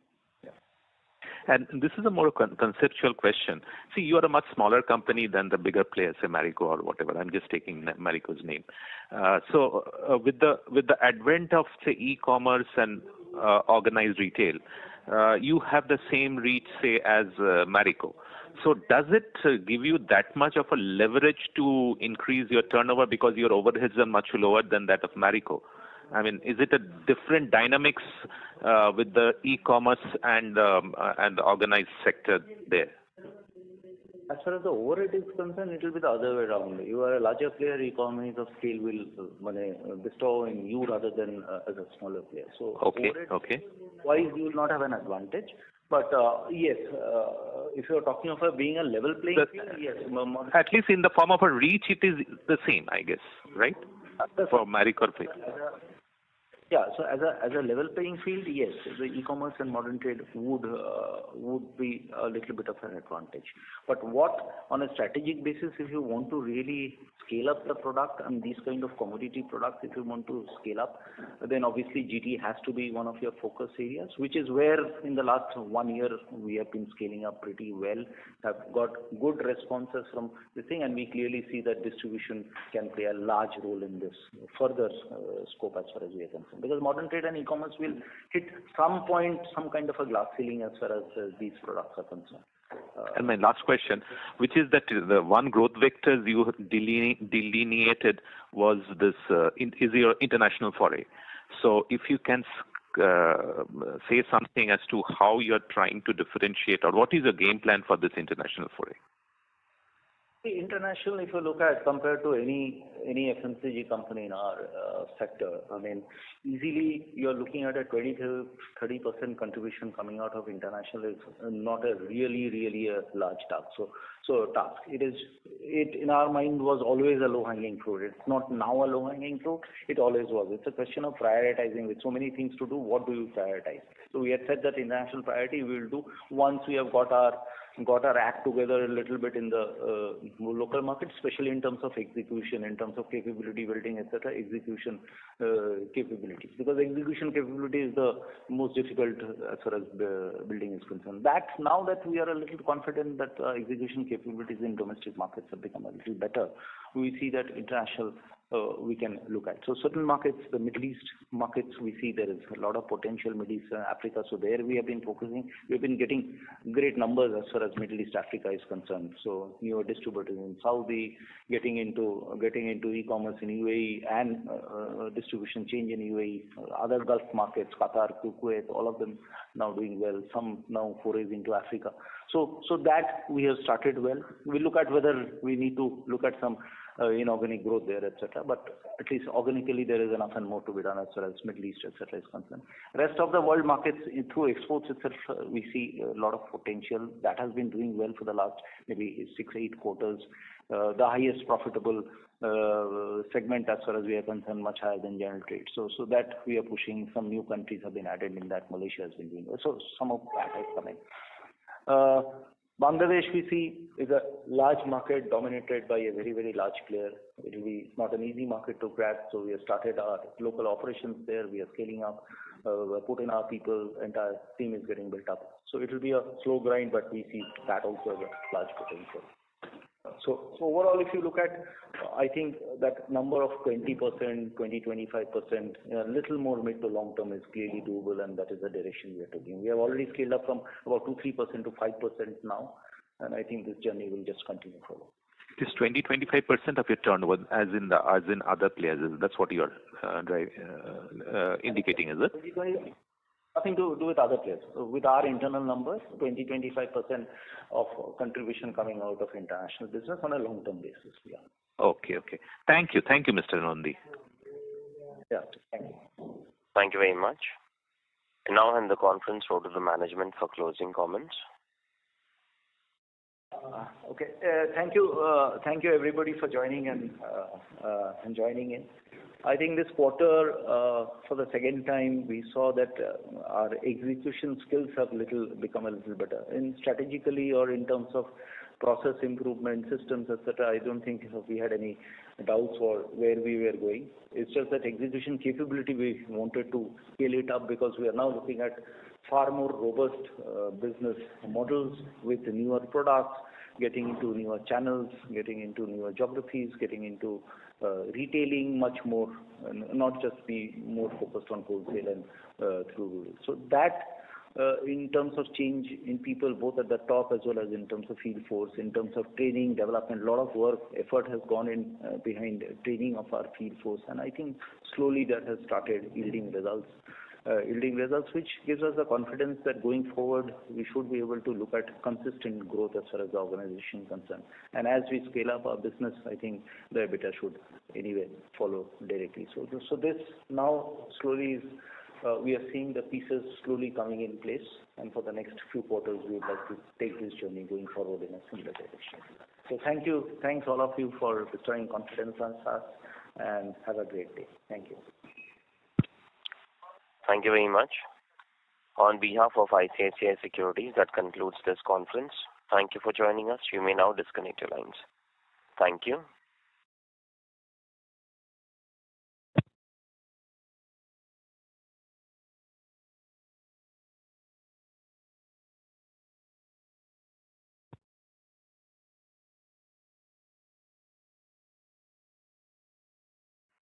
Yeah. And this is a more conceptual question. See, you are a much smaller company than the bigger players, say Marico or whatever. I'm just taking Marico's name. So with the advent of say e-commerce and organized retail, you have the same reach, say, as Marico. So does it give you that much of a leverage to increase your turnover because your overheads are much lower than that of Marico? I mean, is it a different dynamics with the e-commerce and the organized sector there? As far as the overhead is concerned, it will be the other way around. You are a larger player, economies of scale will bestow in you rather than as a smaller player. So overhead-wise, you will not have an advantage. But yes, if you are talking of being a level playing field, yes. At least in the form of a reach, it is the same, I guess, right? For Marico. Yeah, so as a level playing field, yes, the e-commerce and modern trade would be a little bit of an advantage. But what, on a strategic basis, if you want to really scale up the product and these kind of commodity products, if you want to scale up, then obviously GT has to be one of your focus areas, which is where in the last 1 year we have been scaling up pretty well, have got good responses from the thing, and we clearly see that distribution can play a large role in this further scope as far as we are concerned. Because modern trade and e-commerce will hit some point, some kind of a glass ceiling as far as these products are concerned. And my last question, which is that the one growth vectors you delineated was this, is your international foray. So if you can say something as to how you're trying to differentiate or what is your game plan for this international foray? International, if you look at compared to any FMCG company in our sector, I mean, easily you're looking at a 20 to 30% contribution coming out of international is not a really a large task. So it in our mind was always a low-hanging fruit. It's not now a low-hanging fruit. It always was. It's a question of prioritizing. With so many things to do, what do you prioritize? So we had said that international priority we will do once we have got our act together a little bit in the local market, especially in terms of execution, in terms of capability building, etc. Execution capability, because execution capability is the most difficult as far as building is concerned. That now that we are a little confident that execution capabilities in domestic markets have become a little better, we see that international we can look at. So certain markets, the Middle East markets, we see there is a lot of potential, Middle East and Africa. So there we have been focusing. We've been getting great numbers as far as Middle East Africa is concerned. So newer distributors in Saudi, getting into e-commerce in UAE and distribution change in UAE. Other Gulf markets, Qatar, Kuwait, all of them now doing well. Some now forays into Africa. So that we have started well. We look at whether we need to look at some inorganic growth there, etc. But at least organically, there is enough and more to be done as far as Middle East, etc. is concerned. Rest of the world markets, through exports itself, we see a lot of potential. That has been doing well for the last maybe 6-8 quarters. The highest profitable segment as far as we are concerned, much higher than general trade. So that we are pushing. Some new countries have been added in that. Malaysia has been doing well. So some of that has come in. Bangladesh, we see, is a large market dominated by a very, very large player. It's not an easy market to crack, so we have started our local operations there. We are scaling up, put in our people, entire team is getting built up. So it will be a slow grind, but we see that also as a large potential. So overall, if you look at, I think that number of 20%, 25%, a little more mid to long term is clearly doable, and that is the direction we are taking. We have already scaled up from about 2-3% to 5% now, and I think this journey will just continue forward. This 20-25% of your turnover, as in other players, that's what you're indicating, is it? Nothing to do with other players. With our internal numbers, 20-25% of contribution coming out of international business on a long-term basis. Yeah. Okay. Thank you, Mr. Nandi. Yeah, thank you. Thank you very much. And now I hand the conference over to the management for closing comments. Okay. Thank you. Thank you, everybody, for joining and joining in. I think this quarter, for the second time, we saw that our execution skills have become a little better. In strategically or in terms of process improvement, systems, etc., I don't think we had any doubts for where we were going. It's just that execution capability, we wanted to scale it up because we are now looking at far more robust business models with newer products, getting into newer channels, getting into newer geographies, getting into retailing much more, not just be more focused on wholesale and through. So that, in terms of change in people, both at the top as well as in terms of field force, in terms of training, development, a lot of work, effort has gone in behind training of our field force. And I think slowly that has started yielding results, which gives us the confidence that going forward, we should be able to look at consistent growth as far as the organization is concerned. And as we scale up our business, I think the EBITDA should anyway follow directly. So this now slowly is, we are seeing the pieces slowly coming in place. And for the next few quarters, we would like to take this journey going forward in a similar direction. So thank you. Thanks all of you for bestowing confidence on us, and have a great day. Thank you. Thank you very much. On behalf of ICICI Securities, that concludes this conference. Thank you for joining us. You may now disconnect your lines. Thank you.